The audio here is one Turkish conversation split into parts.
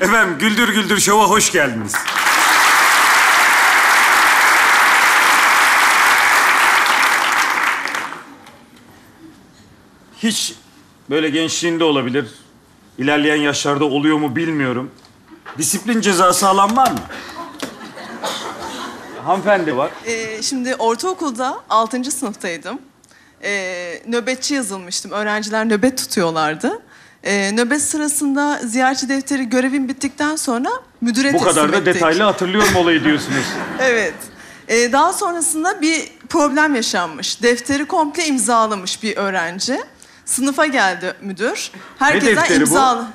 Efendim Güldür Şov'a hoş geldiniz. Hiç böyle gençliğinde olabilir, ilerleyen yaşlarda oluyor mu bilmiyorum. Disiplin cezası alan var mı? Hanımefendi var. Şimdi ortaokulda 6. sınıftaydım. Nöbetçi yazılmıştım. Öğrenciler nöbet tutuyorlardı. Nöbet sırasında ziyaretçi defteri görevim bittikten sonra müdüre teslim ettik. Bu kadar da detaylı hatırlıyorum olayı diyorsunuz. Evet. Daha sonrasında bir problem yaşanmış. Defteri komple imzalamış bir öğrenci. Sınıfa geldi müdür. Herkesten imzalı.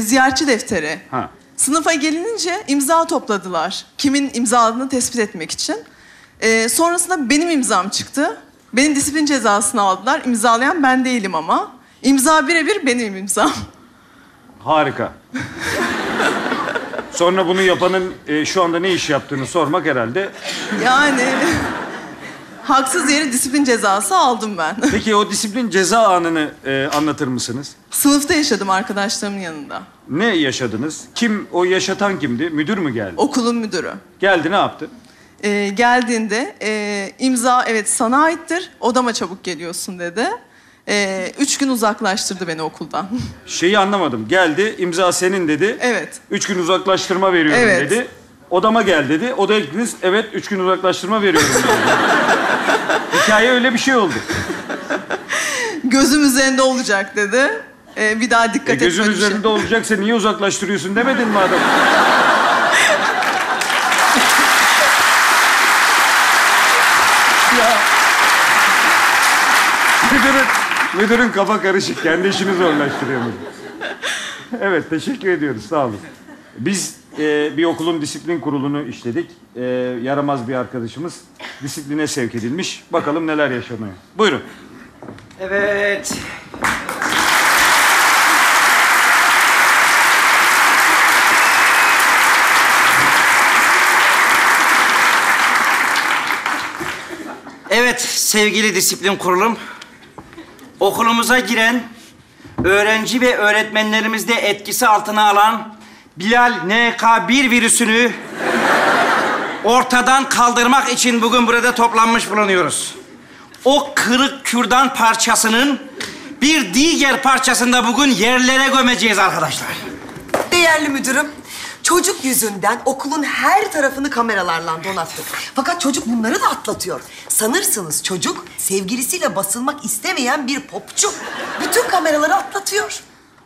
Ziyaretçi defteri. Ha. Sınıfa gelince imza topladılar. Kimin imzaladığını tespit etmek için. Sonrasında benim imzam çıktı. Beni disiplin cezasına aldılar. İmzalayan ben değilim ama. İmza birebir benim imzam. Harika. Sonra bunu yapanın şu anda ne iş yaptığını sormak herhalde. Yani haksız yere disiplin cezası aldım ben. Peki o disiplin ceza anını anlatır mısınız? Sınıfta yaşadım arkadaşlarımın yanında. Ne yaşadınız? Kim, o yaşatan kimdi? Müdür mü geldi? Okulun müdürü. Geldi, ne yaptı? Geldiğinde imza evet sana aittir, odama çabuk geliyorsun dedi. 3 gün uzaklaştırdı beni okuldan. Şeyi anlamadım. Geldi, imza senin dedi. Evet. 3 gün uzaklaştırma veriyorum evet. dedi. Odama gel dedi. Odaya gittiniz. Evet, 3 gün uzaklaştırma veriyorum dedi. Hikaye öyle bir şey oldu. Gözüm üzerinde olacak dedi. Bir daha dikkat etme. Gözüm üzerinde olacaksa niye uzaklaştırıyorsun demedin mi adam? Müdürün kafa karışık. Kendi işini zorlaştırıyor. Evet, teşekkür ediyoruz. Sağ olun. Biz bir okulun disiplin kurulunu işledik. Yaramaz bir arkadaşımız disipline sevk edilmiş. Bakalım neler yaşanıyor. Buyurun. Evet. Evet, sevgili disiplin kurulum. Okulumuza giren, öğrenci ve öğretmenlerimizde etkisi altına alan Bilal NK1 virüsünü ortadan kaldırmak için bugün burada toplanmış bulunuyoruz. O kırık kürdan parçasının bir diğer parçasını da bugün yerlere gömeceğiz arkadaşlar. Değerli müdürüm, çocuk yüzünden okulun her tarafını kameralarla donattık. Fakat çocuk bunları da atlatıyor. Sanırsınız çocuk sevgilisiyle basılmak istemeyen bir popçu. Bütün kameraları atlatıyor.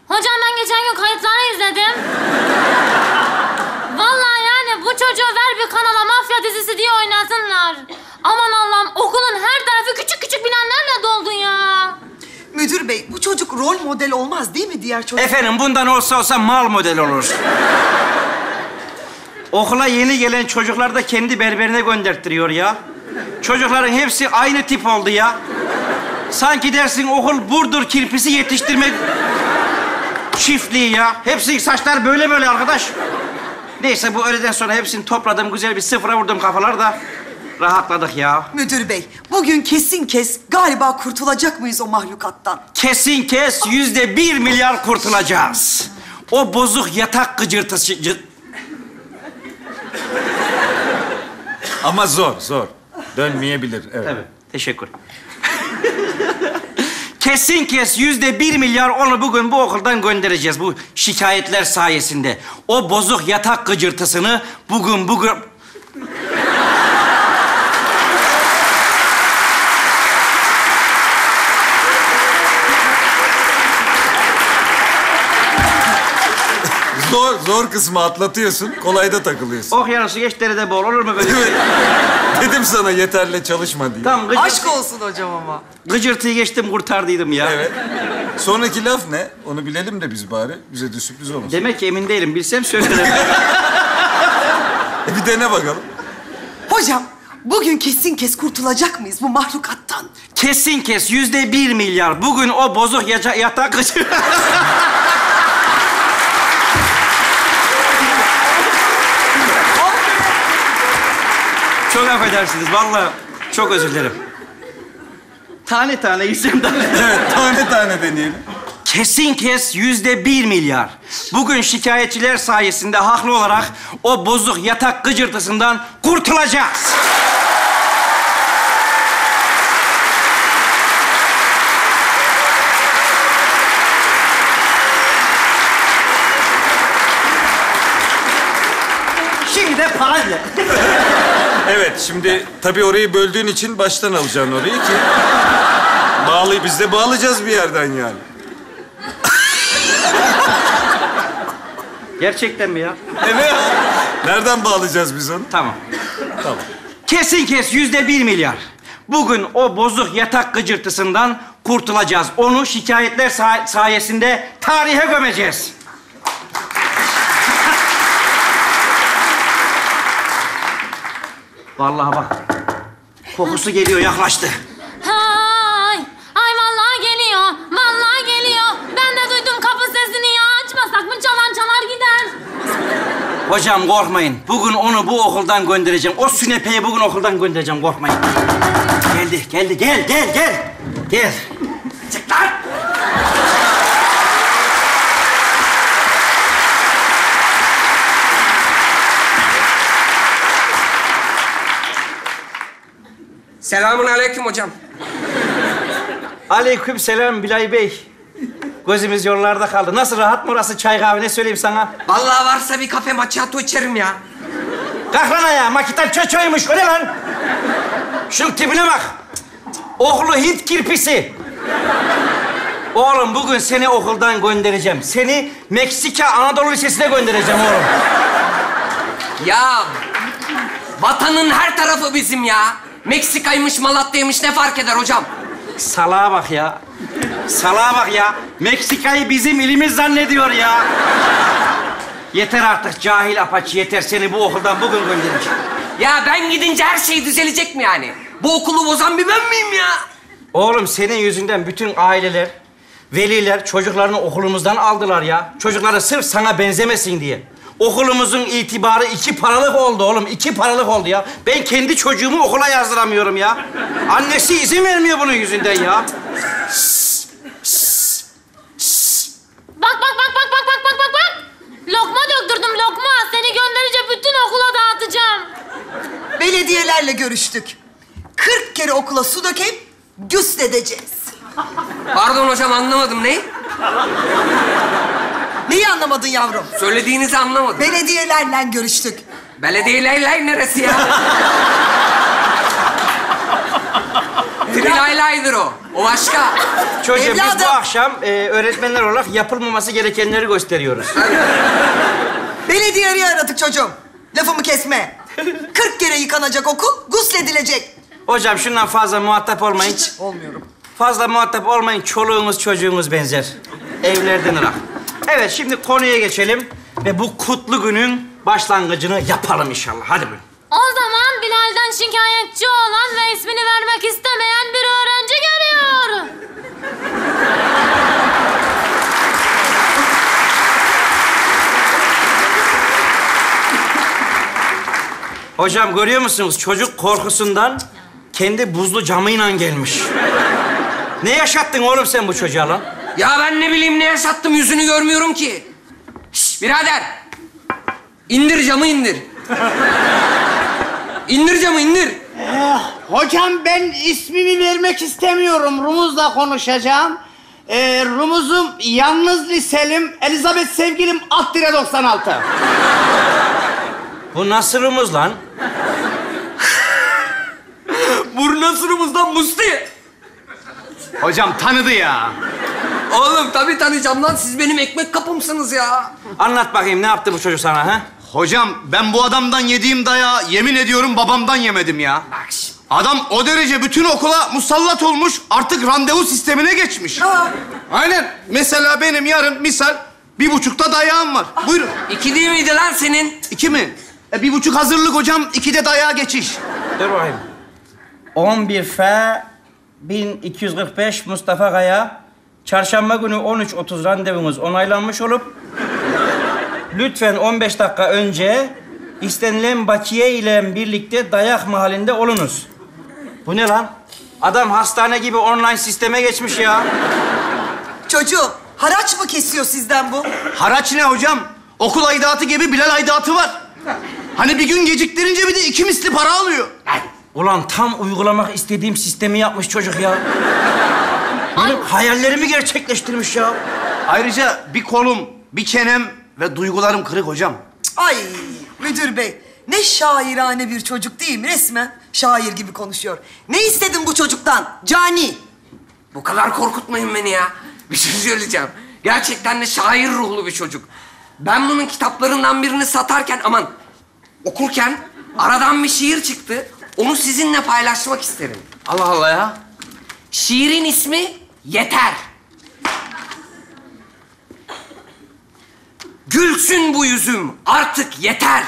Hocam ben geçen gün kayıtları izledim. Vallahi yani bu çocuğu ver bir kanala mafya dizisi diye oynasınlar. Aman Allah'ım okulun her tarafı küçük küçük binalarla doldu ya. Müdür bey, bu çocuk rol model olmaz değil mi diğer çocuk? Efendim bundan olsa olsa mal model olur. Okula yeni gelen çocuklar da kendi berberine gönderttiriyor ya. Çocukların hepsi aynı tip oldu ya. Sanki dersin okul Burdur kirpisi yetiştirme çiftliği ya. Hepsi saçlar böyle böyle arkadaş. Neyse bu öğleden sonra hepsini topladım, güzel bir sıfıra vurdum kafalar da rahatladık ya. Müdür bey, bugün kesin kes galiba kurtulacak mıyız o mahlukattan? Kesin kes %1 milyar kurtulacağız. O bozuk yatak gıcırtısı... Ama zor. Dönmeyebilir, evet. Evet, teşekkür. Kesin kes %1 milyar onu bugün bu okuldan göndereceğiz. Bu şikayetler sayesinde. O bozuk yatak gıcırtısını bugün... Zor kısmı atlatıyorsun, kolayda takılıyorsun. Oh yarısı geç derede bol, olur mu böyle? Dedim sana yeterli çalışma diye. Tamam, aşk olsun hocam ama. Gıcırtıyı geçtim, kurtardıydım ya. Evet. Sonraki laf ne? Onu bilelim de biz bari. Bize de sürpriz olmasın. Demek ki emin değilim, bilsem söylerim. Bir dene bakalım. Hocam, bugün kesin kes kurtulacak mıyız bu mahlukattan? Kesin kes, %1 milyar. Bugün o bozuk yatak gıcırtı... Çok affedersiniz. Vallahi çok özür dilerim. Tane tane gitsem daha... Evet, tane tane deneyelim. Kesin kes %1 milyar. Bugün şikayetçiler sayesinde haklı olarak o bozuk yatak gıcırtısından kurtulacağız. Şimdi de parayla. Evet, şimdi tabii orayı böldüğün için baştan alacaksın orayı ki... biz de bağlayacağız bir yerden yani. Gerçekten mi ya? Evet. Nereden bağlayacağız biz onu? Tamam. Tamam. Kesin kes %1 milyar. Bugün o bozuk yatak gıcırtısından kurtulacağız. Onu şikayetler sayesinde tarihe gömeceğiz. Vallahi bak. Kokusu geliyor, yaklaştı. Hocam korkmayın. Bugün onu bu okuldan göndereceğim. O sünepeyi bugün okuldan göndereceğim. Korkmayın. Geldi, geldi. Gel. Gel. Çık lan. Selamun aleyküm hocam. Aleyküm selam Bilal Bey. Gözümüz yollarda kaldı. Nasıl, rahat mı orası? Çay, kahve, ne söyleyeyim sana? Vallahi varsa bir kafe macchiato içerim ya. Kalk lan ayağa. Makita çöçöymüş. O ne lan? Şunun tipine bak. Oğlu Hint kirpisi. Oğlum bugün seni okuldan göndereceğim. Seni Meksika Anadolu Lisesi'ne göndereceğim oğlum. Ya vatanın her tarafı bizim ya. Meksika'ymış, Malatya'ymış ne fark eder hocam? Salağa bak ya. Salağa bak ya. Meksika'yı bizim ilimiz zannediyor ya. Yeter artık cahil apaçı, yeter. Seni bu okuldan bugün göndereceğim. Ya ben gidince her şey düzelecek mi yani? Bu okulu bozan bir ben miyim ya? Oğlum senin yüzünden bütün aileler, veliler çocuklarını okulumuzdan aldılar ya. Çocukları sırf sana benzemesin diye. Okulumuzun itibarı 2 paralık oldu oğlum. 2 paralık oldu ya. Ben kendi çocuğumu okula yazdıramıyorum ya. Annesi izin vermiyor bunun yüzünden ya. Bak. Lokma döktürdüm lokma. Seni gönderince bütün okula dağıtacağım. Belediyelerle görüştük. 40 kere okula su dökeyim, güsledeceğiz. Pardon hocam, anlamadım neyi? Neyi anlamadın yavrum? Söylediğinizi anlamadım. Belediyelerle görüştük. Belediyelerle neresi ya? Trilaylaydır o. O başka. Çocuğum, evladım, biz bu akşam öğretmenler olarak yapılmaması gerekenleri gösteriyoruz. Belediyeyi aradık çocuğum. Lafımı kesme. 40 kere yıkanacak okul, gusledilecek. Hocam şundan fazla muhatap olmayın. Hiç olmuyorum. Fazla muhatap olmayın. Çoluğunuz çocuğunuz benzer. Evlerden ırak. Evet, şimdi konuya geçelim ve bu kutlu günün başlangıcını yapalım inşallah. Hadi buyurun. O zaman Bilal'den şikayetçi olan ve ismini vermek istemeyen bir öğrenci geliyor. Hocam görüyor musunuz? Çocuk korkusundan kendi buzlu camıyla gelmiş. Ne yaşattın oğlum sen bu çocuğa lan? Ya ben ne bileyim ne yaşattım, yüzünü görmüyorum ki. Şişt birader. İndir camı, indir. İndir camı, indir. Hocam ben ismimi vermek istemiyorum. Rumuz'la konuşacağım. Rumuz'um yalnız liselim. Elizabeth sevgilim alt dire 96. Bu nasıl Rumuz lan? Bu nasıl Rumuz'dan Musti? Hocam tanıdı ya. Oğlum tabii tanıyacağım lan. Siz benim ekmek kapımsınız ya. Anlat bakayım, ne yaptı bu çocuk sana ha? Hocam ben bu adamdan yediğim dayağı yemin ediyorum babamdan yemedim ya. Bak şimdi. Adam o derece bütün okula musallat olmuş, artık randevu sistemine geçmiş. Aa. Aynen. Mesela benim yarın misal 1.30'da dayağım var. Ah. Buyurun. 2 değil miydi lan senin? 2 mi? 1.30 hazırlık hocam, 2'de dayağa geçiş. Dur bakayım. 11F 1245 Mustafa Kaya. Çarşamba günü 13.30 randevunuz onaylanmış olup lütfen 15 dakika önce istenilen bakiye ile birlikte dayak mahallinde olunuz. Bu ne lan? Adam hastane gibi online sisteme geçmiş ya. Çocuğum, Haraç mı kesiyor sizden bu? Haraç ne hocam? Okul aidatı gibi Bilal aidatı var. Hani bir gün geciktirince bir de 2 misli para alıyor. Ulan tam uygulamak istediğim sistemi yapmış çocuk ya. Benim hayallerimi gerçekleştirmiş ya. Ayrıca bir kolum, bir çenem ve duygularım kırık hocam. Ay müdür bey, ne şairane bir çocuk değil mi? Resmen şair gibi konuşuyor. Ne istedin bu çocuktan? Cani. Bu kadar korkutmayın beni ya. Bir şey söyleyeceğim. Gerçekten de şair ruhlu bir çocuk. Ben bunun kitaplarından birini satarken, aman okurken aradan bir şiir çıktı. Onu sizinle paylaşmak isterim. Allah Allah ya. Şiirin ismi Yeter. Gülsün bu yüzüm artık yeter.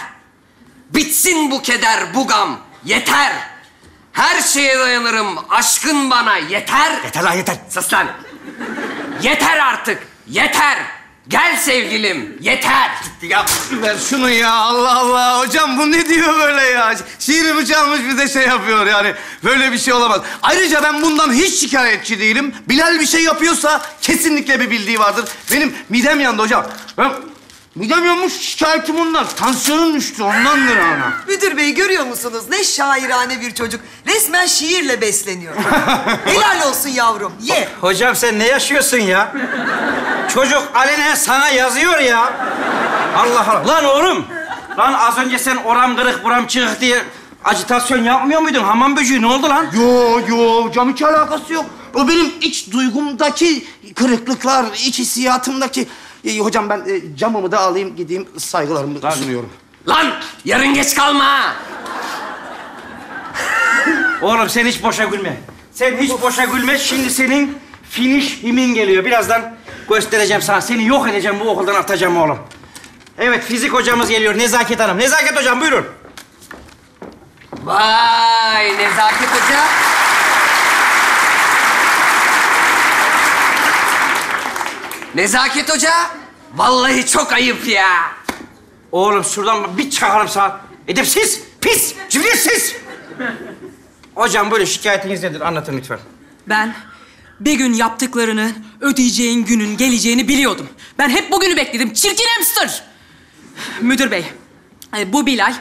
Bitsin bu keder, bu gam yeter. Her şeye dayanırım aşkın bana yeter. Yeter lan yeter. Sus lan. Yeter artık yeter. Gel sevgilim yeter. Ya ver şunu ya, Allah Allah. Hocam bu ne diyor böyle ya? Şiiri bıçakmış bir de şey yapıyor yani. Böyle bir şey olamaz. Ayrıca ben bundan hiç şikayetçi değilim. Bilal bir şey yapıyorsa kesinlikle bir bildiği vardır. Benim midem yandı hocam. Ben... Midem yanmış, şikayetim ondan. Tansiyonum düştü, ondandır ana. Müdür bey görüyor musunuz? Ne şairane bir çocuk. Resmen şiirle besleniyor. Helal olsun yavrum, ye. Hocam sen ne yaşıyorsun ya? Çocuk alenen sana yazıyor ya. Allah Allah. Lan oğlum, lan az önce sen oram kırık, buram çığık diye ajitasyon yapmıyor muydun? Hamam böceği ne oldu lan? Yo hocam, hiç alakası yok. O benim iç duygumdaki kırıklıklar, iç hissiyatımdaki... Hocam ben camımı da alayım, gideyim, saygılarımı sunuyorum. Lan yarın geç kalma ha! Oğlum sen hiç boşa gülme. Sen hiç boşa gülme. Şimdi senin finish himin geliyor. Birazdan göstereceğim sana. Seni yok edeceğim, bu okuldan atacağım oğlum. Evet, fizik hocamız geliyor, Nezaket Hanım. Nezaket hocam buyurun. Vay Nezaket hoca. Nezaket hoca, vallahi çok ayıp ya. Oğlum şuradan bir çakarım sana. Edepsiz, pis, cüretsiz. Hocam böyle şikayetiniz nedir? Anlatın lütfen. Ben bir gün yaptıklarını ödeyeceğin günün geleceğini biliyordum. Ben hep bugünü bekledim. Çirkin hamster. Müdür bey, bu Bilal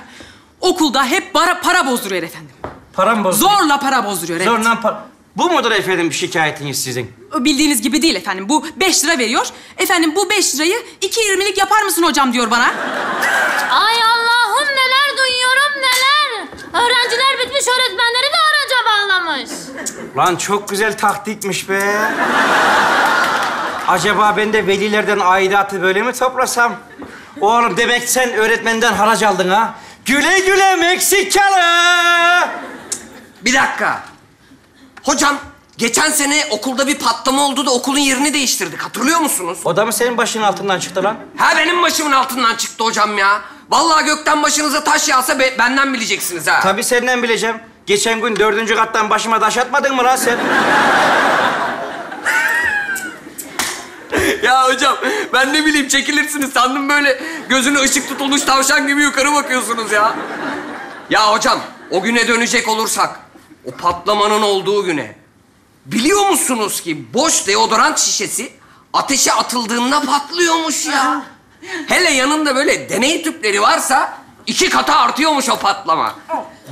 okulda hep para bozduruyor efendim. Para mı bozduruyor? Zorla para bozduruyor. Evet. Zorla para... Bu mudur efendim şikayetiniz sizin? Bildiğiniz gibi değil efendim. Bu 5 lira veriyor. Efendim bu 5 lirayı 2,20'lik yapar mısın hocam diyor bana. Ay Allah'ım, neler duyuyorum neler. Öğrenciler bitmiş, öğretmenleri de araca bağlamış. Lan çok güzel taktikmiş be. Acaba ben de velilerden aidatı böyle mi toplasam? Oğlum demek sen öğretmenden haraç aldın ha. Güle güle Meksikalı. Bir dakika. Hocam, geçen sene okulda bir patlama oldu da okulun yerini değiştirdik. Hatırlıyor musunuz? O da mı senin başının altından çıktı lan? Ha, benim başımın altından çıktı hocam ya. Vallahi gökten başınıza taş yağsa benden bileceksiniz ha. Tabii senden bileceğim. Geçen gün 4. kattan başıma taş atmadın mı lan sen? Ya hocam, ben ne bileyim çekilirsiniz. Sandım böyle gözünü ışık tutulmuş tavşan gibi yukarı bakıyorsunuz ya. Ya hocam, o güne dönecek olursak... O patlamanın olduğu güne. Biliyor musunuz ki boş deodorant şişesi ateşe atıldığında patlıyormuş ya. Hele yanında böyle deney tüpleri varsa 2 katı artıyormuş o patlama.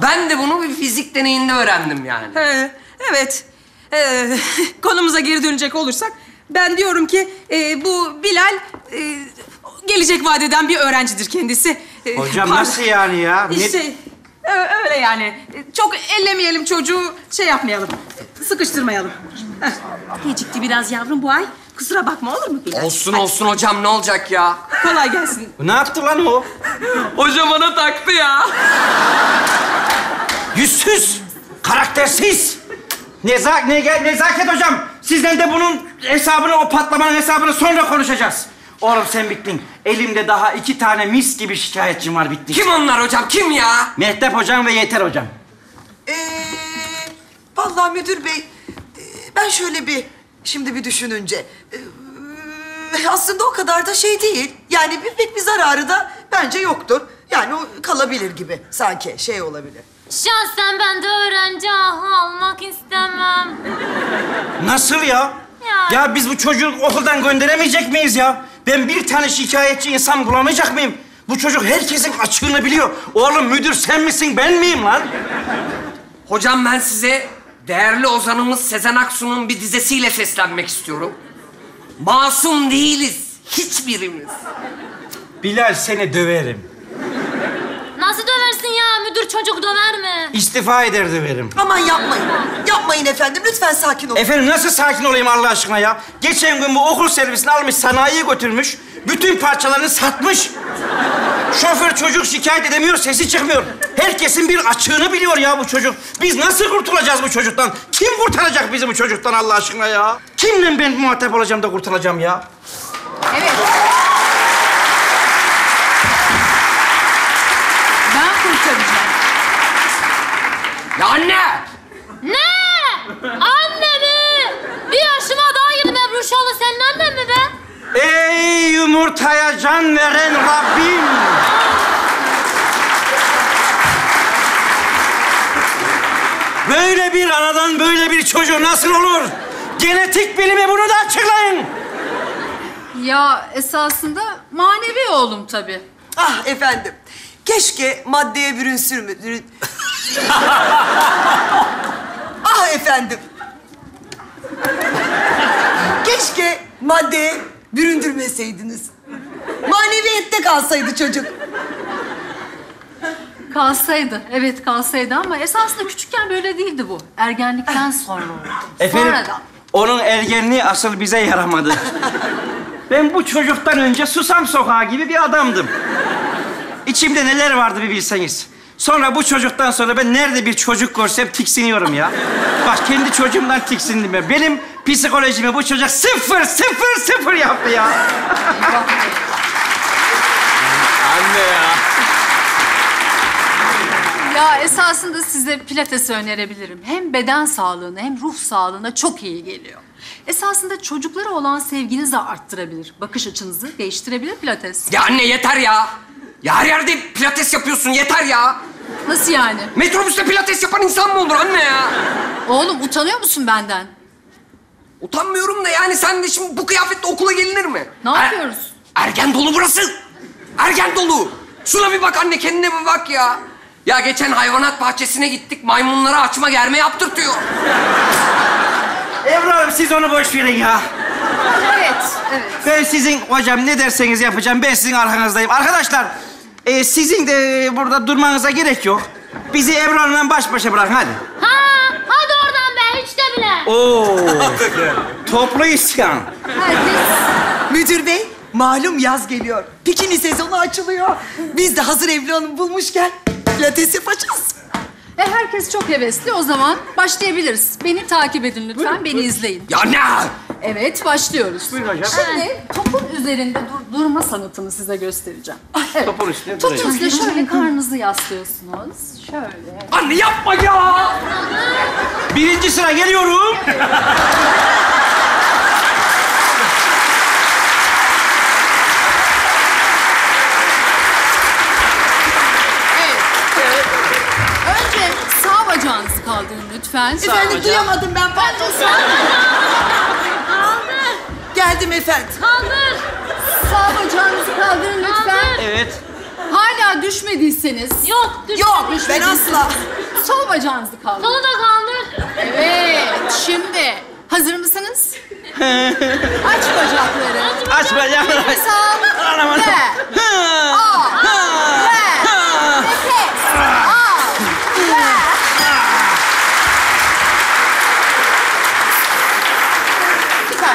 Ben de bunu bir fizik deneyinde öğrendim yani. Evet. Konumuza geri dönecek olursak ben diyorum ki bu Bilal gelecek vadeden bir öğrencidir kendisi. Hocam nasıl yani ya? Öyle yani. Çok ellemeyelim çocuğu, şey yapmayalım, sıkıştırmayalım. Gecikti biraz yavrum bu ay. Kusura bakma, olur mu Bilal? Olsun hocam, ne olacak ya? Kolay gelsin. Ne yaptı lan o? Hocam bana taktı ya. Yüzsüz, karaktersiz. Nezaket hocam, sizden de bunun hesabını, o patlamanın hesabını sonra konuşacağız. Oğlum sen bittin. Elimde daha 2 tane mis gibi şikayetçim var, bittin. Kim onlar hocam, kim ya? Mehtap hocam ve Yeter hocam. Vallahi müdür bey, ben şöyle şimdi bir düşününce... aslında o kadar da şey değil. Yani pek bir zararı da bence yoktur. Yani o kalabilir gibi sanki, şey olabilir. Şahsen ben de öğrenci almak istemem. Nasıl ya? Ya Ya biz bu çocuğu okuldan gönderemeyecek miyiz ya? Ben bir tane şikayetçi insan bulamayacak mıyım? Bu çocuk herkesin açığını biliyor. Oğlum müdür sen misin, ben miyim lan? Hocam ben size değerli ozanımız Sezen Aksu'nun bir dizesiyle seslenmek istiyorum. Masum değiliz hiçbirimiz. Bilal seni döverim. Nasıl döversin ya? Müdür çocuk döver mi? İstifa eder döverim. Aman yapmayın. Yapmayın efendim. Lütfen sakin olun. Efendim nasıl sakin olayım Allah aşkına ya? Geçen gün bu okul servisini almış, sanayiye götürmüş. Bütün parçalarını satmış. Şoför çocuk şikayet edemiyor, sesi çıkmıyor. Herkesin bir açığını biliyor ya bu çocuk. Biz nasıl kurtulacağız bu çocuktan? Kim kurtaracak bizi bu çocuktan Allah aşkına ya? Kimle ben muhatap olacağım da kurtulacağım ya? Evet. Ya anne! Ne? Anne mi? Bir yaşıma daha girdim Ebru Şahlı. Senin annen mi be? Ey yumurtaya can veren Rabbim! Böyle bir anadan böyle bir çocuğu nasıl olur? Genetik bilimi bunu da açıklayın! Ya esasında manevi oğlum tabii. Ah efendim. Keşke maddeye bürünsürmüdür. Ah efendim. Keşke maddeye büründürmeseydiniz. Maneviyette kalsaydı çocuk. Kalsaydı, evet kalsaydı ama esasında küçükken böyle değildi bu. Ergenlikten sonra oldu. Efendim, sonradan. Onun ergenliği asıl bize yaramadı. Ben bu çocuktan önce Susam Sokağı gibi bir adamdım. İçimde neler vardı bir bilseniz. Sonra bu çocuktan sonra ben nerede bir çocuk görsem tiksiniyorum ya. Bak kendi çocuğumdan tiksindim ben. Benim psikolojimi bu çocuk sıfır yaptı ya. Anne ya. Ya esasında size pilatesi önerebilirim. Hem beden sağlığına hem ruh sağlığına çok iyi geliyor. Esasında çocuklara olan sevginizi arttırabilir. Bakış açınızı değiştirebilir pilates. Ya anne yeter ya. Ya her yerde pilates yapıyorsun, yeter ya! Nasıl yani? Metrobüste pilates yapan insan mı olur anne ya? Oğlum, utanıyor musun benden? Utanmıyorum da yani sen de şimdi bu kıyafetle okula gelinir mi? Ne yapıyoruz? Ergen dolu burası! Ergen dolu! Şuna bir bak anne, kendine bir bak ya! Ya geçen hayvanat bahçesine gittik, maymunlara açma germe yaptırtıyor. Evladım, siz onu boş verin ya! Evet, evet. Ben sizin, hocam ne derseniz yapacağım, ben sizin arkanızdayım. Arkadaşlar, sizin de burada durmanıza gerek yok. Bizi Ebru Hanım'la baş başa bırakın, hadi. Ha, hadi oradan be, hiç de bile. Oo, toplu isyan. Herkes. Müdür bey, malum yaz geliyor. Pikini sezonu açılıyor. Biz de hazır Ebru Hanım bulmuşken pilates yapacağız. Herkes çok hevesli, o zaman başlayabiliriz. Beni takip edin lütfen, buyurun, beni buyurun. İzleyin. Ya ne? Evet, başlıyoruz. Buyurun hocam. Şimdi topun üzerinde durma sanatını size göstereceğim. Evet. Topun üstüne durayım. Topun üstüne şöyle karnınızı yaslıyorsunuz. Şöyle. Anne yapma ya! Birinci sıra geliyorum. Evet. Bacağınızı kaldırın lütfen. Sağ efendim hocam. Duyamadım ben. Pardon. Kaldır. Geldim efendim. Kaldır. Sağ bacağınızı kaldırın lütfen. Kaldır. Evet. Hala düşmediyseniz. Yok. Yok. Ben asla. Sol bacağınızı kaldırın. Solu da kaldır. Evet. Şimdi hazır mısınız? Aç bacakları. Aç bacakları. Sağ. Ve.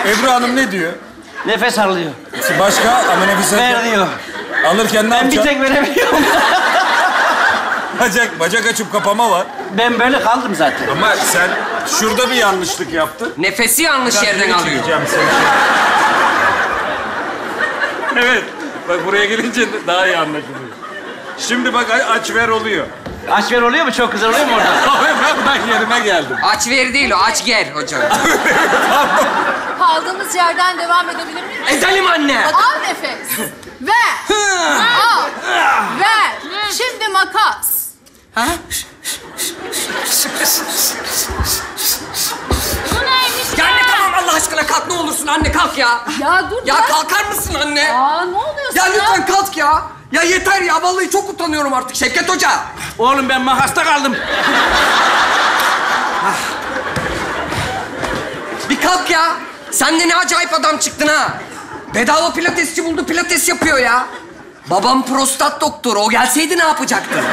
Ebru Hanım ne diyor? Nefes alıyor. Başka ama nefes alıyor. Alırken ne yapacak? Ben bir tek veremiyorum. Bacak açıp kapama var. Ben böyle kaldım zaten. Ama sen şurada bir yanlışlık yaptın. Nefesi yanlış ben yerden alıyor. Evet. Bak buraya gelince daha iyi anlaşılıyor. Şimdi bak aç ver oluyor. Aç ver oluyor mu? Çok güzel oluyor mu orada? Ben yerime geldim. Aç ver değil o. Aç gel hocam. Kaldığımız yerden devam edebilir miyiz? Edelim anne. Al nefes. Ver. Al. Ver. Şimdi makas. Ha? Bu neymiş ya? Yani tamam Allah aşkına. aşkına kalk ne olursun anne kalk ya. Ya dur. Ya kalkar mısın anne? Aa ne oluyorsun ya? Ya lütfen kalk ya. Ya yeter ya vallahi çok utanıyorum artık Şevket Hoca. Oğlum ben makasta kaldım. Bir kalk ya. Sen de ne acayip adam çıktın ha. Bedava pilatesçi buldu pilates yapıyor ya. Babam prostat doktoru. O gelseydi ne yapacaktı?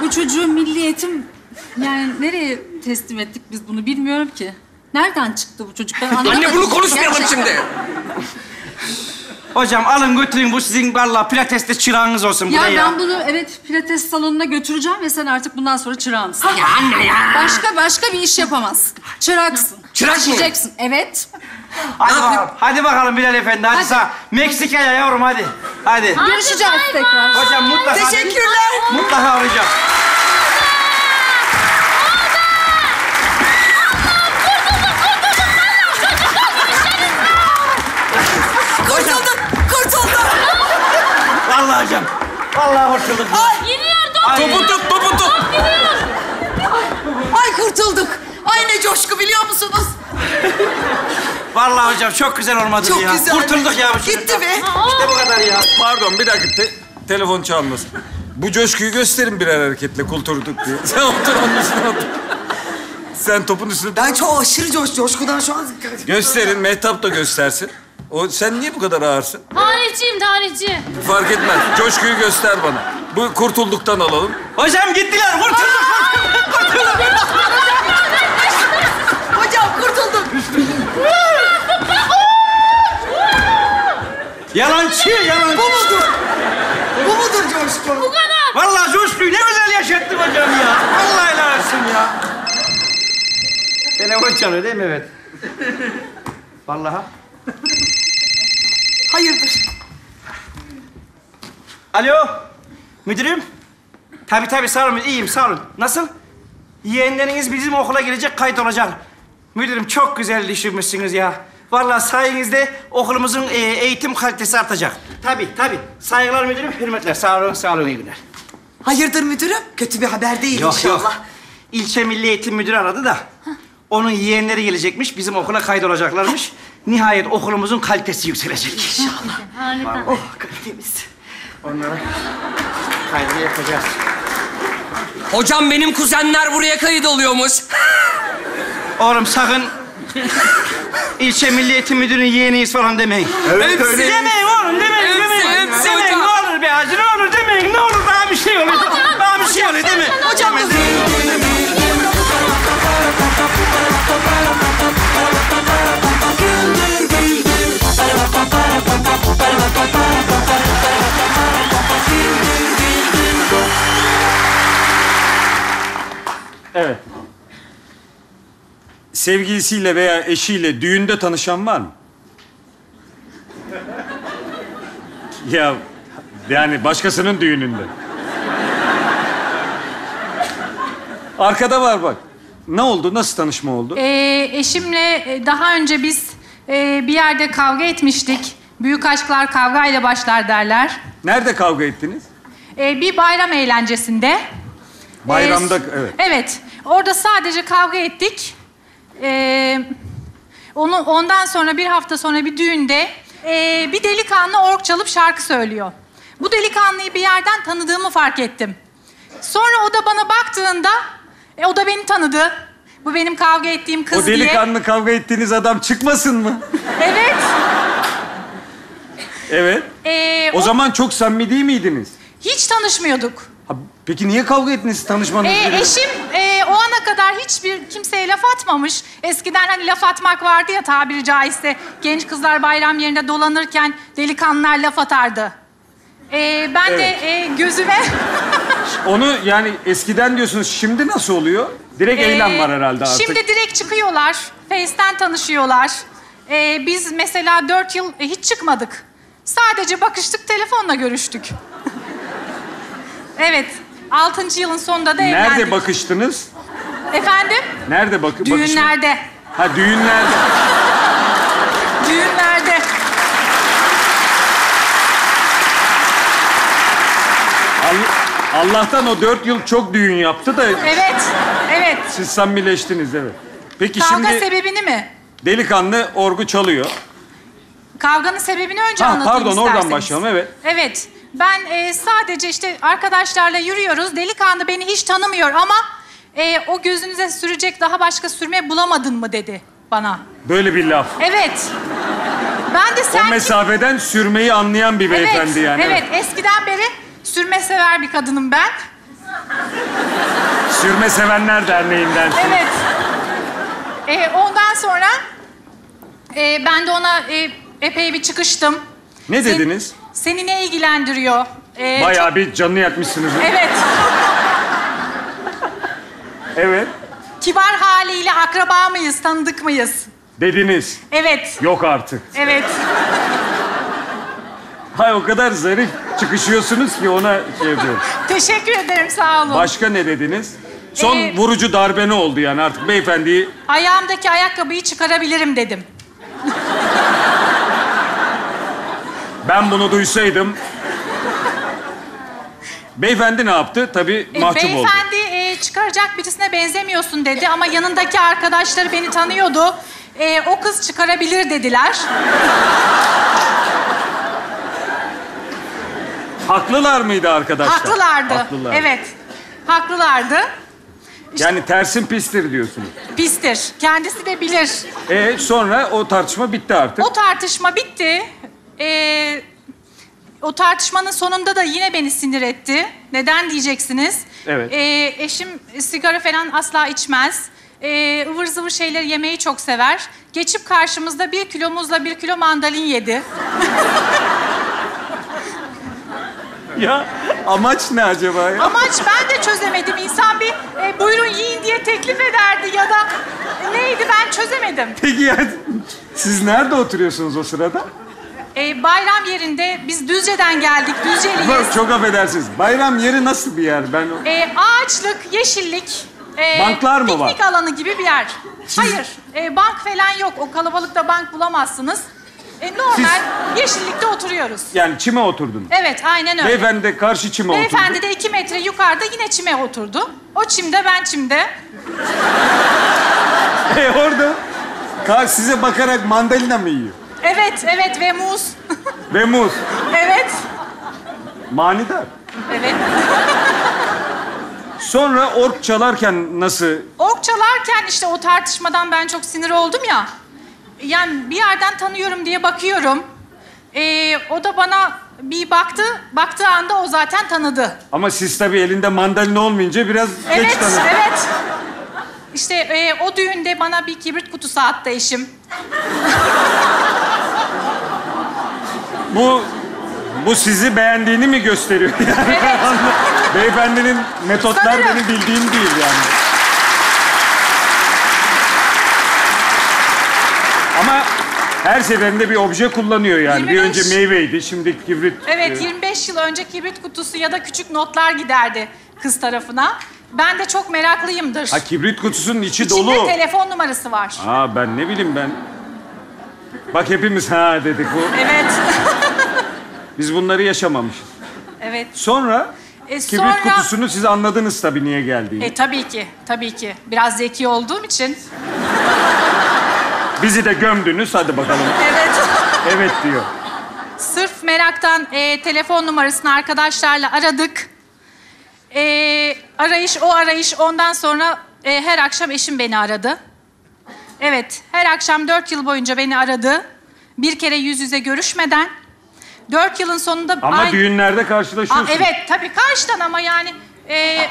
Bu çocuğu milli eğitim... Yani nereye teslim ettik biz bunu bilmiyorum ki. Nereden çıktı bu çocuk? Ben anlamadım. Anne bunu konuşmayalım şimdi. Hocam alın götürün bu sizin vallahi pilateste çırağınız olsun. Ya ben bunu evet pilates salonuna götüreceğim ve sen artık bundan sonra çırağımsın. Ya anne ya. Başka bir iş yapamazsın. Çıraksın. Çırak mı? Çıraksın. Evet. Hadi bakalım. Hadi bakalım Bilal Efendi. Hadi sağ. Meksika'ya yavrum hadi. Hadi. Görüşeceğiz tekrar. Hocam mutlaka. Teşekkürler. Mutlaka arayacağım. Vallahi hocam. Vallahi kurtulduk. Ay gidiyor top. Topu tut. Ay kurtulduk. Ay ne coşku biliyor musunuz? Vallahi hocam çok güzel olmadı çok ya. Çok güzel. Kurtulduk ya bu çocuktan. Gitti be. İşte bu kadar ya. Pardon bir dakika. Telefon çalmasın. Bu coşkuyu gösterin birer hareketle. Kurtulduk diye. Sen otur onun üstüne otur. Sen topun üstüne. Ben çok aşırı coşkudan şu an... Gösterin. Mehtap da göstersin. O, sen niye bu kadar ağırsın? Tarihçiyim, tarihçi. Fark etmez. Coşkuyu göster bana. Bu kurtulduktan alalım. Hocam gittiler. Kurtulduk. Hocam kurtulduk. Yalancı. Bu mudur? Bu mudur coşku? Bu kadar. Vallahi coşkuyu ne güzel yaşattım hocam ya. Vallahi helal olsun ya. Telefon çalıyor değil mi? Evet. Vallahi. Hayırdır? Alo, müdürüm. Tabii sağ olun, iyiyim sağ olun. Nasıl? Yeğenleriniz bizim okula gelecek, kayıt olacak. Müdürüm çok güzel düşünmüşsünüz ya. Vallahi sayenizde okulumuzun eğitim kalitesi artacak. Tabii. Saygılar müdürüm, hürmetler. Sağ olun, iyi günler. Hayırdır müdürüm? Kötü bir haber değil inşallah. Yok. İlçe Milli Eğitim Müdürü aradı da. Onun yeğenleri gelecekmiş, bizim okula kaydolacaklarmış. Nihayet okulumuzun kalitesi yükselecek. İnşallah. Harika. Oh, kalitemiz. Onlara kaydı yapacağız. Hocam, benim kuzenler buraya kayıt oluyormuş. Oğlum sakın ilçe Milli Eğitim Müdürü'nün yeğeniyiz falan demeyin. Evet, hepsi öyle. Demeyin oğlum, demeyin. Hepsi demeyin, hocam. Ne olur be hacı, ne olur demeyin, ne olur daha bir şey olur. Daha bir şey olur, değil mi? Hocam, evet. Sevgilisiyle veya eşiyle düğünde tanışan var mı? Ya yani başkasının düğününde. Arkada var bak. Ne oldu? Nasıl tanışma oldu? Eşimle daha önce biz bir yerde kavga etmiştik. Büyük aşklar kavgayla başlar derler. Nerede kavga ettiniz? Bir bayram eğlencesinde. Bayramda, evet. Evet. Orada sadece kavga ettik. Ondan sonra bir hafta sonra bir düğünde bir delikanlı org çalıp şarkı söylüyor. Bu delikanlıyı bir yerden tanıdığımı fark ettim. Sonra o da bana baktığında... o da beni tanıdı. Bu benim kavga ettiğim kız diye. O delikanlı diye. Kavga ettiğiniz adam çıkmasın mı? Evet. Evet. O zaman çok samimi değil miydiniz? Hiç tanışmıyorduk. Ha, peki niye kavga ettiniz tanışmanız üzere? Eşim o ana kadar hiçbir kimseye laf atmamış. Eskiden hani laf atmak vardı ya tabiri caizse. Genç kızlar bayram yerinde dolanırken delikanlılar laf atardı. Ben evet. De gözüme... Onu yani eskiden diyorsunuz, şimdi nasıl oluyor? Direkt eylem var herhalde artık. Şimdi direkt çıkıyorlar, Face'ten tanışıyorlar. Biz mesela 4 yıl hiç çıkmadık. Sadece bakıştık, telefonla görüştük. Evet, 6. yılın sonunda da evlendik. Nerede bakıştınız? Efendim? Nerede bakıştınız? Düğünlerde. Ha, düğünlerde. Düğünlerde. Allah'tan o 4 yıl çok düğün yaptı da... Evet. Siz samimileştiniz, evet. Peki kavga şimdi sebebini mi? Delikanlı orgu çalıyor. Kavganın sebebini önce anlatayım isterseniz. Oradan başlayalım, evet. Evet, ben sadece işte arkadaşlarla yürüyoruz. Delikanlı beni hiç tanımıyor ama o gözünüze sürecek daha başka sürme bulamadın mı dedi bana. Böyle bir laf. Evet. Ben de sen o mesafeden kim... sürmeyi anlayan bir beyefendi, evet, yani. Evet, evet. Eskiden beri sürme sever bir kadınım ben. Sürme Sevenler Derneği'nden. Evet. Ondan sonra ben de ona epey bir çıkıştım. Ne dediniz? Seni ne ilgilendiriyor? Bayağı çok... bir canını yakmışsınız. Evet. Evet. Kibar haliyle akraba mıyız, tanıdık mıyız? Dediniz. Evet. Yok artık. Evet. Hay, o kadar zarif çıkışıyorsunuz ki ona şey yapıyorum. Teşekkür ederim, sağ olun. Başka ne dediniz? Son vurucu darbe ne oldu yani artık beyefendiyi? Ayağımdaki ayakkabıyı çıkarabilirim dedim. Ben bunu duysaydım... Beyefendi ne yaptı? Tabii mahcup oldu. Beyefendi çıkaracak birisine benzemiyorsun dedi ama yanındaki arkadaşları beni tanıyordu. O kız çıkarabilir dediler. Haklılar mıydı arkadaşlar? Haklılardı. Haklılardı. Evet. Haklılardı. İşte, yani tersin pistir diyorsunuz. Pistir. Kendisi de bilir. Sonra o tartışma bitti artık. O tartışma bitti. O tartışmanın sonunda da yine beni sinir etti. Neden diyeceksiniz? Evet. Eşim sigara falan asla içmez. Ivır zıvır şeyleri yemeyi çok sever. Geçip karşımızda 1 kilo muzla 1 kilo mandalin yedi. Ya amaç ne acaba ya? Amaç ben de çözemedim. İnsan bir buyurun yiyin diye teklif ederdi ya da neydi, ben çözemedim. Peki ya siz nerede oturuyorsunuz o sırada? Bayram yerinde, biz Düzce'den geldik, Düzce'liyiz. Bak, çok affedersiniz. Bayram yeri nasıl bir yer? Ben ağaçlık, yeşillik. Banklar mı var? Piknik alanı gibi bir yer. Siz... Hayır, bank falan yok. O kalabalıkta bank bulamazsınız. Normal, siz... yeşillikte oturuyoruz. Yani çime oturdunuz. Evet, aynen öyle. Beyefendi de karşı çime oturdu. Beyefendi de 2 metre yukarıda yine çime oturdu. O çimde, ben çimde. Orada size bakarak mandalina mı yiyor? Evet, evet ve muz. Ve muz. Evet. Manidar. Evet. Sonra ork çalarken nasıl? Ork çalarken işte o tartışmadan ben çok sinir oldum ya. Yani bir yerden tanıyorum diye bakıyorum. O da bana bir baktı. Baktığı anda o zaten tanıdı. Ama siz tabii elinde mandalina olmayınca biraz geç tanıdınız. Evet, evet. İşte o düğünde bana bir kibrit kutusu attı eşim. Bu sizi beğendiğini mi gösteriyor? Yani evet. Beyefendinin metotlar sanırım benim bildiğim değil yani. Ama her seferinde bir obje kullanıyor yani. 25... Bir önce meyveydi, şimdi kibrit. Evet, 25 yıl önce kibrit kutusu ya da küçük notlar giderdi kız tarafına. Ben de çok meraklıyımdır. Ha, kibrit kutusunun içinde dolu. İçinde telefon numarası var. Aa, ben ne bileyim ben. Bak hepimiz ha dedik bu. Evet. Biz bunları yaşamamışız. Evet. Sonra kibrit kutusunu siz anladınız tabii niye geldiğini. Tabii ki, tabii ki. Biraz zeki olduğum için. Bizi de gömdünüz, hadi bakalım. Evet. Evet diyor. Sırf meraktan telefon numarasını arkadaşlarla aradık. O arayış ondan sonra her akşam eşim beni aradı. Evet, her akşam 4 yıl boyunca beni aradı. Bir kere yüz yüze görüşmeden. 4 yılın sonunda... Ama aynı... düğünlerde karşılaşıyorsunuz. Evet, tabii karşıdan ama yani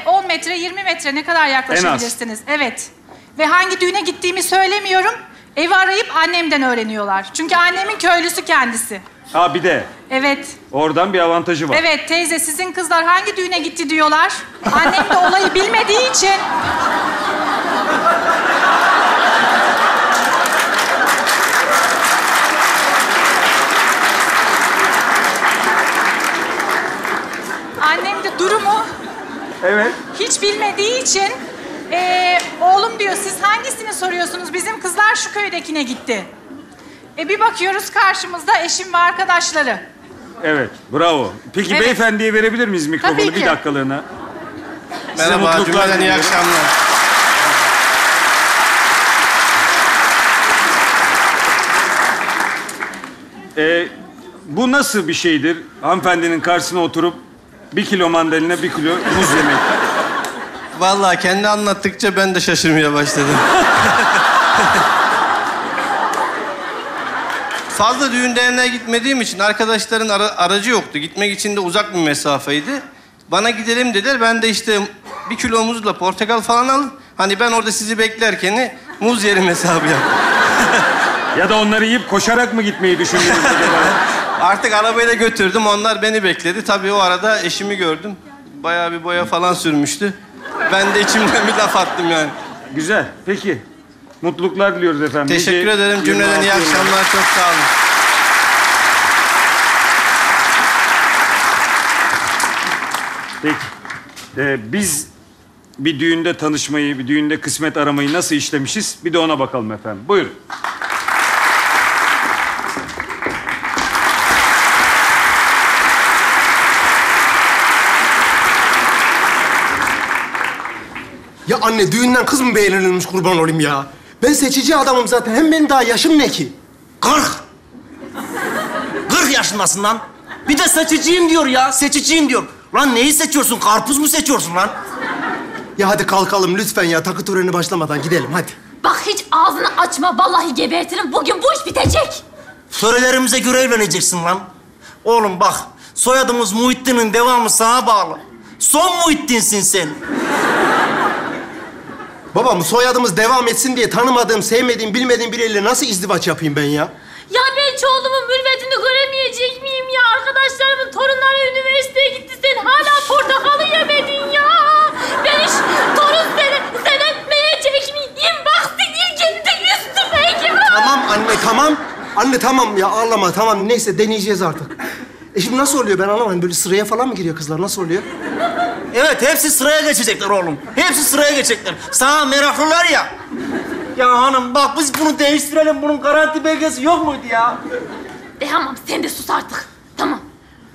10 metre, 20 metre ne kadar yaklaşabilirsiniz? Evet. Ve hangi düğüne gittiğimi söylemiyorum. Evi arayıp annemden öğreniyorlar. Çünkü annemin köylüsü kendisi. Ha, bir de. Evet. Oradan bir avantajı var. Evet, teyze sizin kızlar hangi düğüne gitti diyorlar. Annem de olayı bilmediği için... Annem de durumu evet hiç bilmediği için oğlum diyor siz hangisini soruyorsunuz? Bizim kızlar şu köydekine gitti. Bir bakıyoruz karşımızda eşim ve arkadaşları. Evet, bravo. Peki evet, beyefendiye verebilir miyiz mikrofonu bir dakikalığına? Merhaba, iyi akşamlar. Bu nasıl bir şeydir? Hanımefendinin karşısına oturup 1 kilo mandalina, 1 kilo muz yemek. Vallahi kendi anlattıkça ben de şaşırmaya başladım. Fazla düğün derneğine gitmediğim için arkadaşların aracı yoktu. Gitmek için de uzak bir mesafeydi. Bana gidelim dediler. Ben de işte 1 kilo muzla portakal falan al. Hani ben orada sizi beklerken muz yerim hesabı yap. Ya da onları yiyip koşarak mı gitmeyi düşündünüz? Artık arabayla götürdüm. Onlar beni bekledi. Tabii o arada eşimi gördüm. Bayağı bir boya falan sürmüştü. Ben de içimden bir laf attım yani. Güzel. Peki. Mutluluklar diliyoruz efendim. Teşekkür ederim. Cümleden iyi akşamlar. Çok sağ olun. Peki. Biz bir düğünde tanışmayı, bir düğünde kısmet aramayı nasıl işlemişiz? Bir de ona bakalım efendim. Buyurun. Ya anne, düğünden kız mı beğenilmiş, kurban olayım ya? Ben seçici adamım zaten. Hem benim daha yaşım ne ki? 40. 40 yaşındasın lan. Bir de seçiciyim diyor ya, seçiciyim diyor. Lan neyi seçiyorsun? Karpuz mu seçiyorsun lan? Ya hadi kalkalım lütfen ya. Takı töreni başlamadan gidelim hadi. Bak hiç ağzını açma. Vallahi gebertirim. Bugün bu iş bitecek. Törelerimize göre evleneceksin lan. Oğlum bak, soyadımız Muhittin'in devamı sana bağlı. Son Muhittin'sin sen. Babam, soyadımız devam etsin diye tanımadığım, sevmediğim, bilmediğim biriyle nasıl izdivaç yapayım ben ya? Ya ben çoğulumun mürvetini göremeyecek miyim ya? Arkadaşlarımın torunları üniversiteye gitti. Sen hala portakalı yemedin ya. Ben hiç torun senetmeyecek miyim? Bak sinir gitti üstüme gibi. Tamam anne, tamam. Anne tamam ya, ağlama tamam. Neyse, deneyeceğiz artık. E şimdi nasıl oluyor ben anlamadım. Böyle sıraya falan mı giriyor kızlar? Nasıl oluyor? Evet, hepsi sıraya geçecekler oğlum. Hepsi sıraya geçecekler. Sana meraklılar ya. Ya hanım bak, biz bunu değiştirelim. Bunun garanti belgesi yok muydu ya? Tamam, sen de sus artık. Tamam.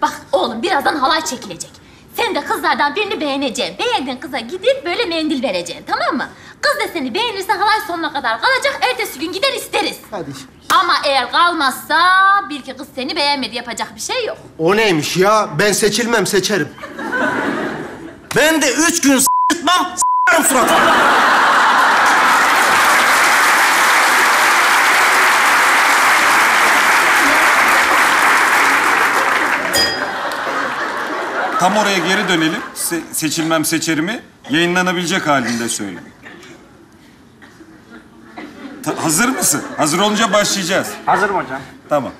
Bak oğlum, birazdan halay çekilecek. Sen de kızlardan birini beğeneceksin. Beğendiğin kıza gidip böyle mendil vereceksin, tamam mı? Kız da seni beğenirse halay sonuna kadar kalacak. Ertesi gün gider isteriz. Hadi. Ama eğer kalmazsa bil ki kız seni beğenmedi, yapacak bir şey yok. O neymiş ya? Ben seçilmem, seçerim. Ben de 3 gün s**tmam, s**arım suratına. Tam oraya geri dönelim. Seçilmem seçerimi yayınlanabilecek halinde söyle. Hazır mısın? Hazır olunca başlayacağız. Hazırım hocam. Tamam.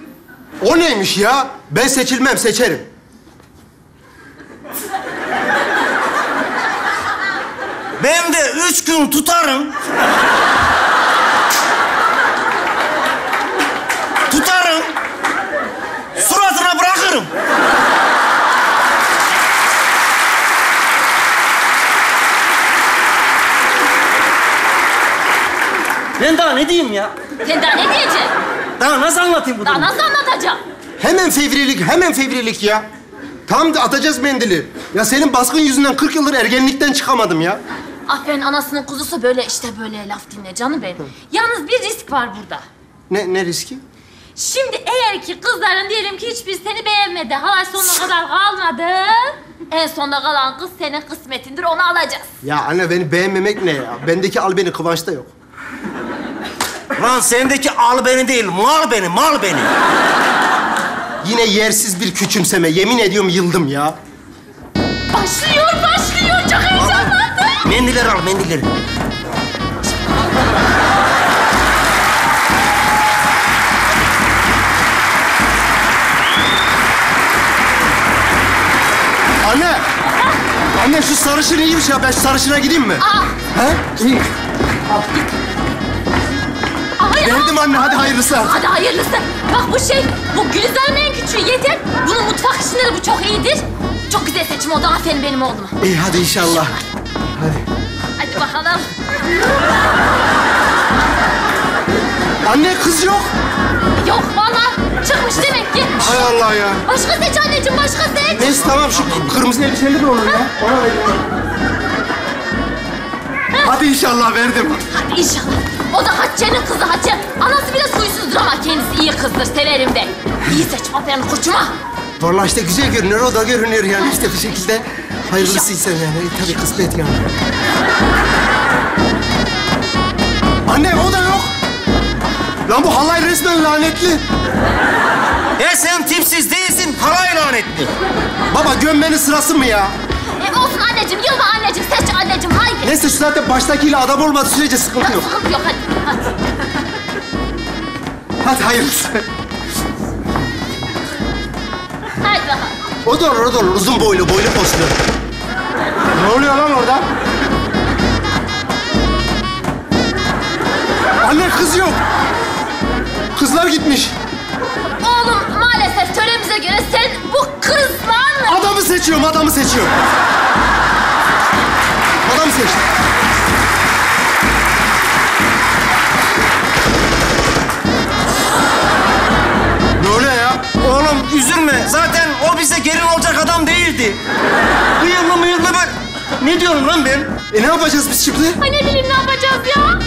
O neymiş ya? Ben seçilmem, seçerim. Ben de 3 gün tutarım. Tutarım. Suratına bırakırım. Ben daha ne diyeyim ya? Sen daha ne diyeceksin? Daha nasıl anlatayım bunu? Daha nasıl anlatacağım? Hemen fevrilik ya. Tam da atacağız mendili. Ya senin baskın yüzünden 40 yıldır ergenlikten çıkamadım ya. Aferin, anasının kuzusu böyle işte, böyle laf dinle canım benim. Hı. Yalnız bir risk var burada. Ne riski? Şimdi eğer ki kızların diyelim ki hiçbir seni beğenmedi, halay sonuna kadar kalmadı. En sonda kalan kız senin kısmetindir, onu alacağız. Ya anne, beni beğenmemek ne ya? Bendeki al beni Kıvanç'ta yok. Lan sendeki al beni değil, mal beni, mal beni. Yine yersiz bir küçümseme. Yemin ediyorum yıldım ya. Başlıyor. Çok heyecanlandım. Mendilleri al, mendilleri. Anne. Anne, şu sarışın iyiymiş ya. Ben sarışına gideyim mi? Aa. He? İyi. Al. Verdim anne, hadi hayırlısı. Hadi hayırlısı. Bak bu Gülizar'ın en küçüğü, yeter. Bunun mutfak işleri, bu çok iyidir. Çok güzel seçim oldu, aferin benim oğluma. İyi, hadi inşallah. Hadi bakalım. Anne, kız yok. Yok vallahi, çıkmış demek ki. Hay Allah ya. Başka seç anneciğim, başka seç. Neyse tamam, şu kırmızı elbiseli de olur ya. Ona ver. Hadi inşallah, verdim. Hadi inşallah. O da Hatice'nin kızı, Hatice. Anası biraz huysuzdur ama kendisi iyi kızdır, severim de. İyi seçme benim koçuma. Vallahi işte güzel görünüyor, o da görünüyor yani işte bir şekilde. Hayırlısıysan yani, tabii kısmet yani. Annem o da yok. Lan bu halay resmen lanetli. Ya sen tipsiz değilsin, halay lanetli. Baba gömmenin sırası mı ya? Olsun anneciğim, yılma anneciğim, seç anneciğim, haydi. Neyse şu zaten baştakiyle adam olmadığı sürece sıkıntı yok. Sıkıntı yok, hadi. Hadi hayırlısı. Hadi bakalım. O da olur, uzun boylu postlu. Ne oluyor lan orada? Anne kız yok. Kızlar gitmiş. Oğlum maalesef töremize göre sen bu kızla... Adamı seçiyorum. Adamı seçtim. Ne oluyor ya? Oğlum üzülme. Zaten o bize gelin olacak adam değildi. Hıyırlı ben... Ne diyorum lan ben? Ne yapacağız biz şimdi? Ay ne bileyim ne yapacağız ya?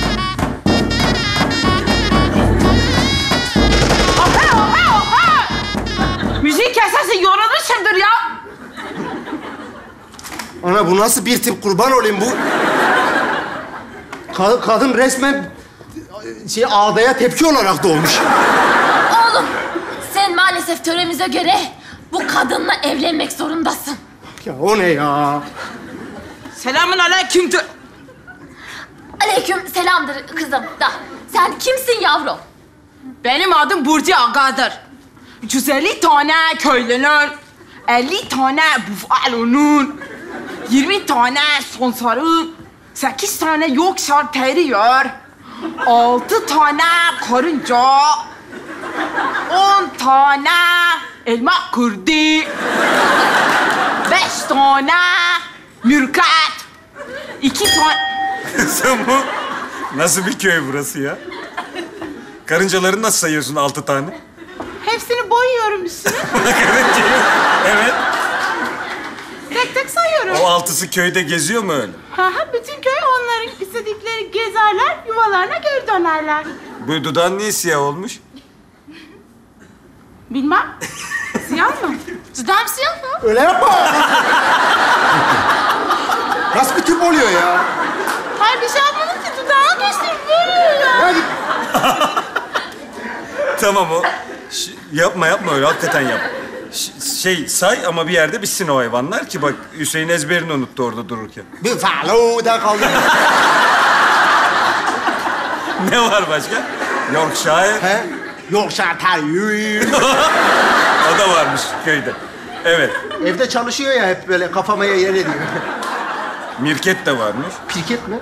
Müzik kesersin, yorulmuşumdur ya. Ana bu nasıl bir tip, kurban olayım bu? Kadın resmen ağdaya tepki olarak doğmuş. Oğlum, sen maalesef töremize göre bu kadınla evlenmek zorundasın. Ya o ne ya? Selamun aleyküm. Aleyküm selamdır kızım da. Sen kimsin yavrum? Benim adım Burcu Agadır. 150 tane köylünün, 50 tane bufalonun, 20 tane sonsarın, 8 tane Yorkshire Terrier, 6 tane karınca, 10 tane elma kurdi, 5 tane mürkat, 2 tane... Sen bu nasıl bir köy burası ya? Karıncaları nasıl sayıyorsun 6 tane? Hepsini boyuyorum üstüne. Evet. Tek tek sayıyorum. O altısı köyde geziyor mu öyle? Ha, bütün köy onların istedikleri gezerler, yuvalarına geri dönerler. Bu dudağın niye siyah olmuş? Bilmem. Siyah mı? Dudağım siyah mı? Öyle yapma. Nasıl bir tüp oluyor ya? Hayır bir şey yapmadım ki, dudağına geçtim böyle ya. Tamam o. Yapma öyle, hakikaten yap. Say ama bir yerde bitsin o hayvanlar ki bak Hüseyin ezberini unuttu orada dururken. Buffalo da kaldı. Ne var başka? Yorkshire. He? Yorkshire Terrier. O da varmış köyde. Evet. Evde çalışıyor ya hep böyle kafama yer ediyor. Mirket de varmış. Pirket mi?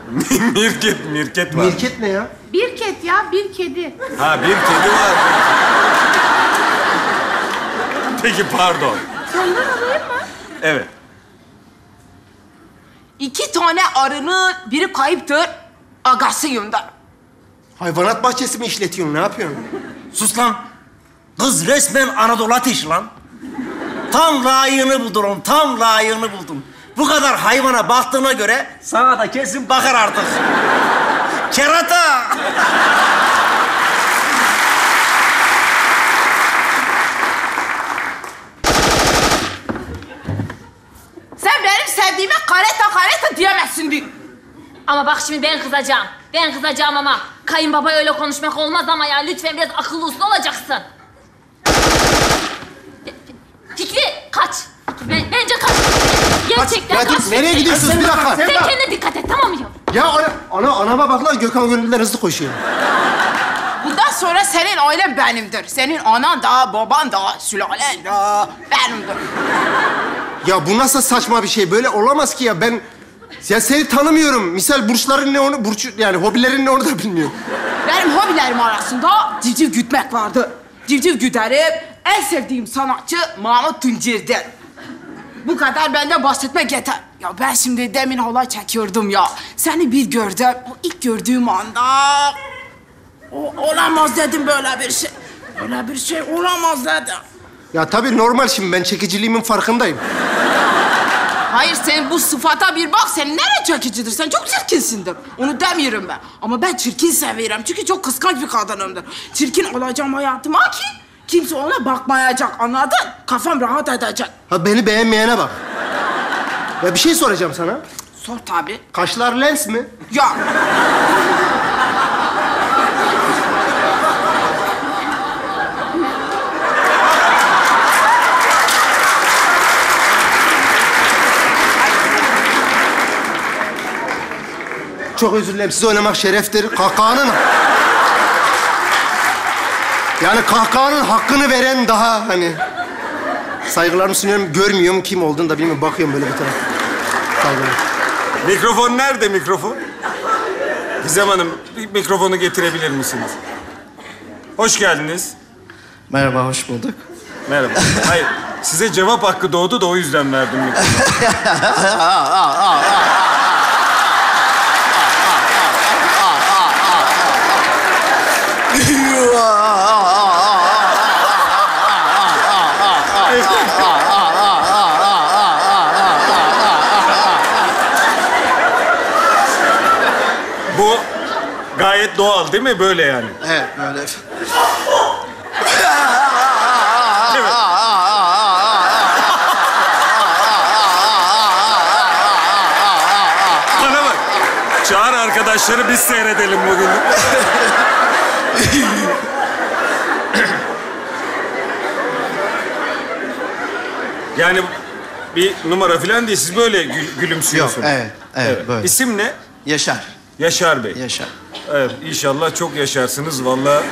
Mirket var. Mirket ne ya? Birket ya, bir kedi. Ha, bir kedi var. Peki, pardon. Sondan alayım mı? Evet. 2 tane arının biri kayıptır. Agasıyım da. Hayvanat bahçesi mi işletiyorsun, ne yapıyorsun? Sus lan. Kız resmen Anadolu ateşi lan. Tam layığını buldun, tam layığını buldun. Bu kadar hayvana baktığına göre sana da kesin bakar artık. Kerata! Sen benim sevdiğime kareta diyemezsin diyor. Ama bak şimdi ben kızacağım ama kayınbaba öyle konuşmak olmaz ama ya lütfen biraz akıllı uslu olacaksın. Fikri kaç. Bence kaç. Gerçekten kaç. Ya dur, nereye gidiyorsun? Bir dakika. Sen kendine dikkat et, tamam mı yavrum? Ya anama bak lan, Gökhan Gönül'den hızlı koşuyor. Bundan sonra senin ailen benimdir. Senin anan da, baban da, sülalen da benimdir. Ya bu nasıl saçma bir şey? Böyle olamaz ki ya. Ya seni tanımıyorum. Misal burçların ne onu, yani hobilerin ne onu da bilmiyorum. Benim hobilerim arasında civciv gütmek vardı. Civciv güderim. En sevdiğim sanatçı Mahmut Tuncer'dir. Bu kadar benden bahsetmek yeter. Ya ben şimdi demin halay çekiyordum ya. Seni bir gördüm. O ilk gördüğüm anda... Olamaz dedim böyle bir şey. Böyle bir şey olamaz dedim. Ya tabii normal şimdi. Ben çekiciliğimin farkındayım. hayır sen bu sıfata bir bak, sen nereye çekicidir, sen çok çirkinsindir. Onu demiyorum ben. Ama ben çirkin seviyorum çünkü çok kıskanç bir kadınımdır. Çirkin olacağım hayatıma ki kimse ona bakmayacak, anladın? Kafam rahat edecek. Ha, beni beğenmeyene bak. Ya bir şey soracağım sana. Sor tabii. Kaşlar lens mi? Ya. Çok özür dilerim. Sizi oynamak şereftir. Kahkahanın... Yani kahkahanın hakkını veren daha hani... Saygılarımı sunuyorum. Görmüyorum kim olduğunu da bilmiyorum. Bakıyorum böyle bir tarafa. Saygılar. Mikrofon nerede mikrofon? Gizem Hanım, mikrofonu getirebilir misiniz? Hoş geldiniz. Merhaba, hoş bulduk. Merhaba. Hayır, size cevap hakkı doğdu da o yüzden verdim mikrofonu. Bu gayet doğal değil mi? Böyle yani. Evet, böyle. Evet. Bana bak. Çağır arkadaşları, biz seyredelim bugün. Yani bir numara falan değil, siz böyle gülümsüyorsunuz. Yok, evet, böyle. İsim ne? Yaşar. Yaşar Bey. Yaşar. Evet, inşallah çok yaşarsınız vallahi.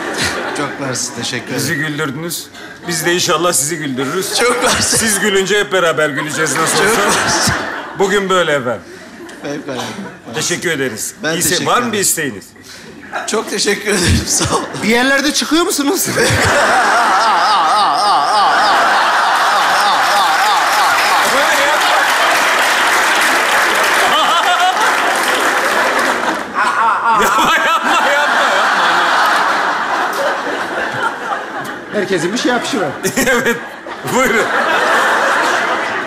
Çok mersi, teşekkür ederim. Bizi güldürdünüz. Biz de inşallah sizi güldürürüz. Çok mersi. Siz gülünce hep beraber güleceğiz nasıl olsa. Çok mersi. Bugün böyle efendim. Hep beraber. Teşekkür ederiz. Ben İyisi, teşekkür ederim. Var mı bir isteğiniz? Çok teşekkür ederim, sağ olun. Bir yerlerde çıkıyor musunuz? Herkesin bir şey yapışı var. Evet. Buyurun.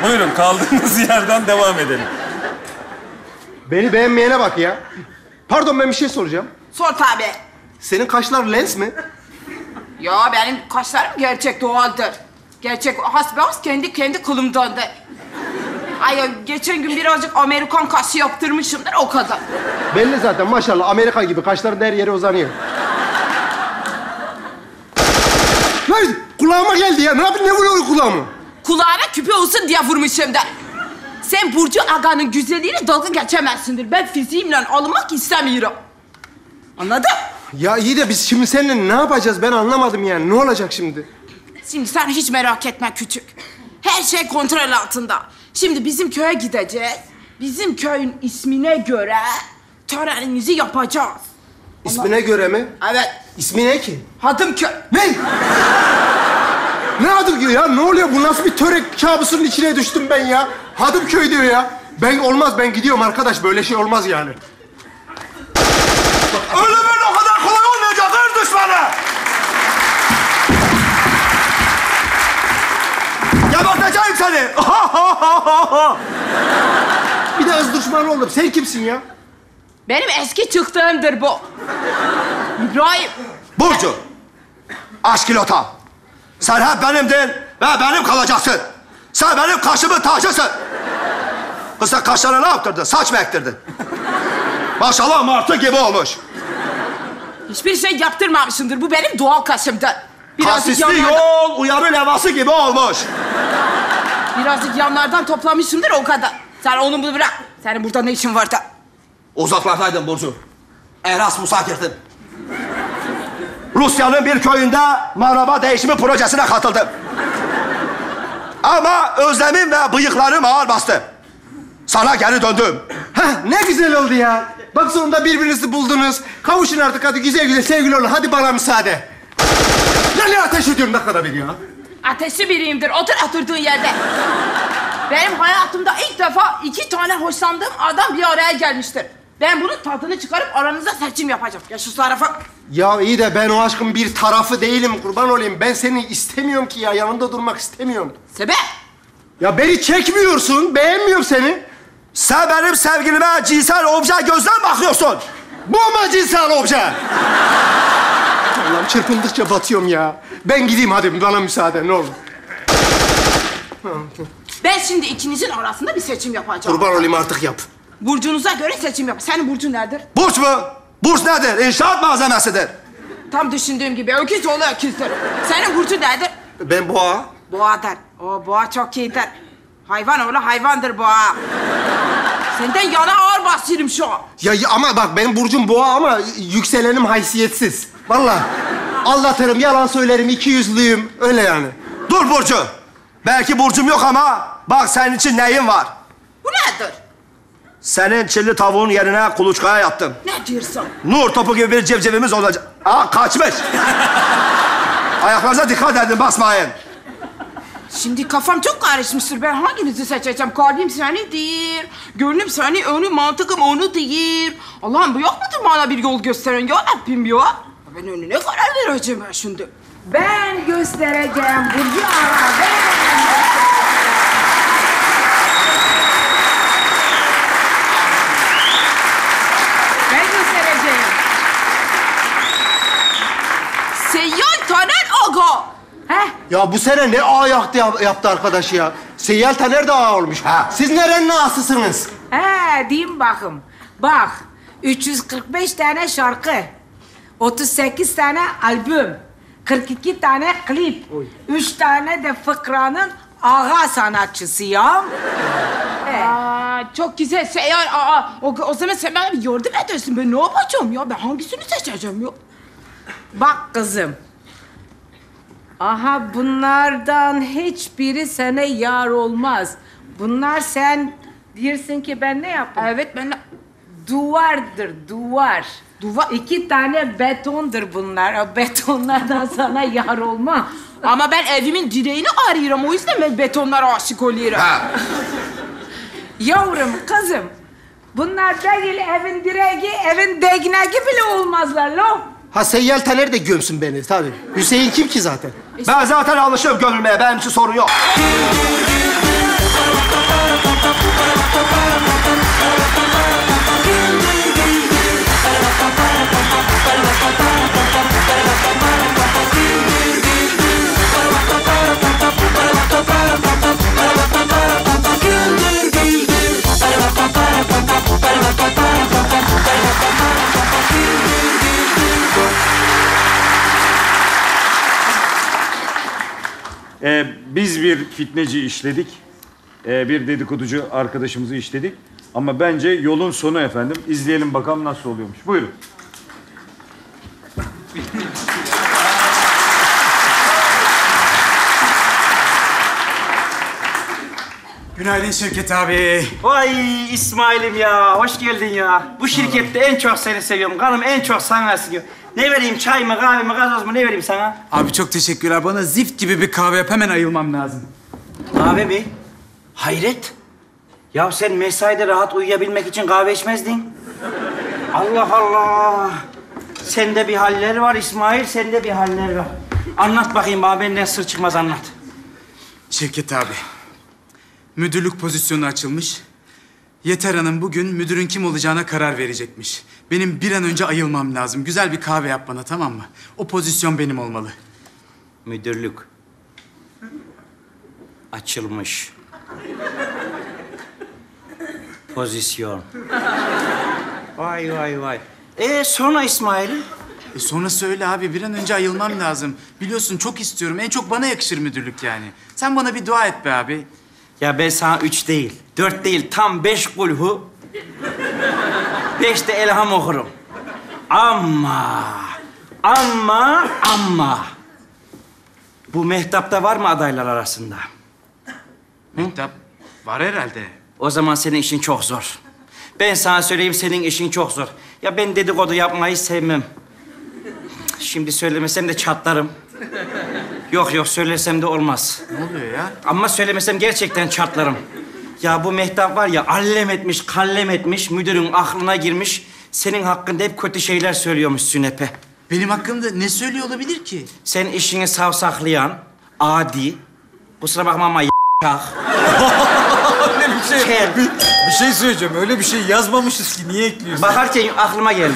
Buyurun, kaldığınız yerden devam edelim. Beni beğenmeyene bak ya. Pardon, ben bir şey soracağım. Sor tabii. Senin kaşlar lens mi? Ya benim kaşlarım gerçek, doğaldır. Gerçek, hasbihas kendi kılımdandır. Ay, geçen gün birazcık Amerikan kaşı yaptırmışımdır, o kadar. Belli zaten, maşallah. Amerika gibi kaşların her yere uzanıyor. Kulağıma geldi ya. Ne yapayım? Ne vuruyor kulağıma? Kulağına küpe olsun diye vurmuşum da. Sen Burcu Aga'nın güzelliğini dalga geçemezsindir. Ben fiziğimle alınmak istemiyorum. Anladın? Ya iyi de biz şimdi seninle ne yapacağız? Ben anlamadım yani. Ne olacak şimdi? Şimdi sen hiç merak etme küçük. Her şey kontrol altında. Şimdi bizim köye gideceğiz. Bizim köyün ismine göre törenimizi yapacağız. İsmine göre mi? Evet. İsmi ne ki? Hadımköy. Ne? Ne Hadımköy ya? Ne oluyor? Bu nasıl bir törek kabusunun içine düştüm ben ya? Hadımköy diyor ya. Ben olmaz, ben gidiyorum arkadaş. Böyle şey olmaz yani. Ölümün o kadar kolay olmayacak her düşmana. Yabatacağım seni. Bir de öz düşmanı oldum. Sen kimsin ya? Benim eski çıktığımdır bu. İbrahim. Burcu. Aşkilota. Sen hep benimdin ve benim kalacaksın. Sen benim kaşımın tacısın. Kız sen kaşlarına ne yaptırdın? Saç mı ektirdin? Maşallah martı gibi olmuş. Hiçbir şey yaptırmamışımdır. Bu benim doğal kaşımdır. Birazcık kasisli yol uyarı levhası gibi olmuş. Birazcık yanlardan toplamışımdır, o kadar. Sen onu bunu bırak. Senin burada ne işin var da? Uzaklardaydın Burcu. Erasmus'a girdin. Rusya'nın bir köyünde maraba değişimi projesine katıldım. Ama özlemim ve bıyıklarım ağır bastı. Sana geri döndüm. Heh, ne güzel oldu ya. Bak sonunda birbirinizi buldunuz. Kavuşun artık, hadi güzel güzel sevgili olun. Hadi bana müsaade. Ya ne ateş ediyorsun ne kadar bir ya? Ateşli biriyimdir. Oturduğun yerde. Benim hayatımda ilk defa 2 tane hoşlandığım adam bir araya gelmiştir. Ben bunun tadını çıkarıp aranızda seçim yapacağım. Ya şu tarafa... Ya iyi de ben o aşkın bir tarafı değilim, kurban olayım. Ben seni istemiyorum ki ya, yanında durmak istemiyorum. Sebep? Ya beni çekmiyorsun, beğenmiyorum seni. Sen benim sevgilime cinsel obje gözden bakıyorsun. Bu mu cinsel obje? Allah'ım çırpındıkça batıyorum ya. Ben gideyim hadi, bana müsaade ne olur. Ben şimdi ikinizin arasında bir seçim yapacağım. Kurban olayım artık yap. Burcunuza göre seçim yap. Senin burcun nedir? Burç mu? Burç nedir? İnşaat malzemesidir. Tam düşündüğüm gibi. Öküz oğlu öküzdür. Senin burcun nedir? Ben boğa. Boğadır. O boğa çok iyidir. Hayvan oğlu hayvandır boğa. Senden yana ağır basıyorum şu an. Ya ama bak benim burcum boğa ama yükselenim haysiyetsiz. Vallahi anlatırım, yalan söylerim, ikiyüzlüyüm. Öyle yani. Dur Burcu. Belki burcum yok ama bak senin için neyin var? Bu nedir? Senin çilli tavuğun yerine kuluçkaya yattım. Ne diyorsun? Nur topu gibi bir cevcevimiz olacak. Aa kaçmış. Ayaklarınıza dikkat edin, basmayın. Şimdi kafam çok karışmıştır. Ben hanginizi seçeceğim? Kalbim seni değil. Gönlüm seni, önü mantıkım onu değil. Allah'ım bu yok mudur bana bir yol gösteren ya Rabbim ya? Ben önüne karar vereceğim ben şimdi. Ben göstereceğim Burcu Aga, ben. Seyyar Taner Aga. Heh. Ya bu sene ne ağ yaptı arkadaş ya. Seyyar Taner de ağ olmuş. Ha. Siz nerenin ağasısınız? He, diyeyim bakım. Bak, 345 tane şarkı, 38 tane albüm, 42 tane klip, oy. 3 tane de fıkranın ağa sanatçısıyım. Aa, çok güzel. Seyyar Aga. O zaman sen bana bir yardım edersin. Ben ne yapacağım ya? Ben hangisini seçeceğim ya? Bak kızım, aha bunlardan hiçbiri sana yar olmaz. Bunlar sen diyorsun ki ben ne yaptım? Evet ben... Duvardır, duvar. Duvar? 2 tane betondur bunlar. O betonlardan sana yar olmaz. Ama ben evimin direğini arıyorum. O yüzden ben betonlara aşık oluyorum. Yavrum, kızım, bunlar değil evin direği, evin değneği bile olmazlar lan. Ha Seyyar Taner de gömsün beni tabii. Hüseyin kim ki zaten? İşte. Ben zaten alışıyorum gömülmeye. Benim için sorun yok. Biz bir fitneci işledik, bir dedikoducu arkadaşımızı işledik. Ama bence yolun sonu efendim. İzleyelim bakalım nasıl oluyormuş. Buyurun. Günaydın Şirket abi. Vay İsmail'im ya, hoş geldin ya. Bu şirkette en çok seni seviyorum, kanım en çok sana seviyorum. Ne vereyim, çay mı, kahve mi, gazoz mu, ne vereyim sana? Abi çok teşekkürler. Bana zift gibi bir kahve yap, hemen ayılmam lazım. Kahve mi? Hayret. Ya sen mesaide rahat uyuyabilmek için kahve içmezdin. Allah Allah. Sende bir haller var İsmail, sende bir haller var. Anlat bakayım bana, benden sır çıkmaz anlat. Şevket abi, müdürlük pozisyonu açılmış. Yeter Hanım bugün müdürün kim olacağına karar verecekmiş. Benim bir an önce ayılmam lazım. Güzel bir kahve yap bana, tamam mı? O pozisyon benim olmalı. Müdürlük açılmış. Pozisyon. Vay vay vay. Sonra İsmail'im? Sonra söyle abi. Bir an önce ayılmam lazım. Biliyorsun çok istiyorum. En çok bana yakışır müdürlük yani. Sen bana bir dua et be abi. Ya ben sana 3 değil, 4 değil, tam 5 kulhu, 5 de elham okurum. Ama... Bu Mehtap'ta var mı adaylar arasında? Mehtap var herhalde. O zaman senin işin çok zor. Ben sana söyleyeyim, senin işin çok zor. Ya ben dedikodu yapmayı sevmem. Şimdi söylemesem de çatlarım. Yok söylesem de olmaz. Ne oluyor ya? Ama söylemesem gerçekten çatlarım. Ya bu Mehtap var ya, allem etmiş, kallem etmiş, müdürün aklına girmiş. Senin hakkında hep kötü şeyler söylüyormuş Sünepe. Benim hakkımda ne söylüyor olabilir ki? Sen işini savsaklayan, adi, kusura bakma ama Öyle bir şey. Kel. Bir şey söyleyeceğim. Öyle bir şey yazmamışız ki niye ekliyorsun? Bakarken aklıma geldi.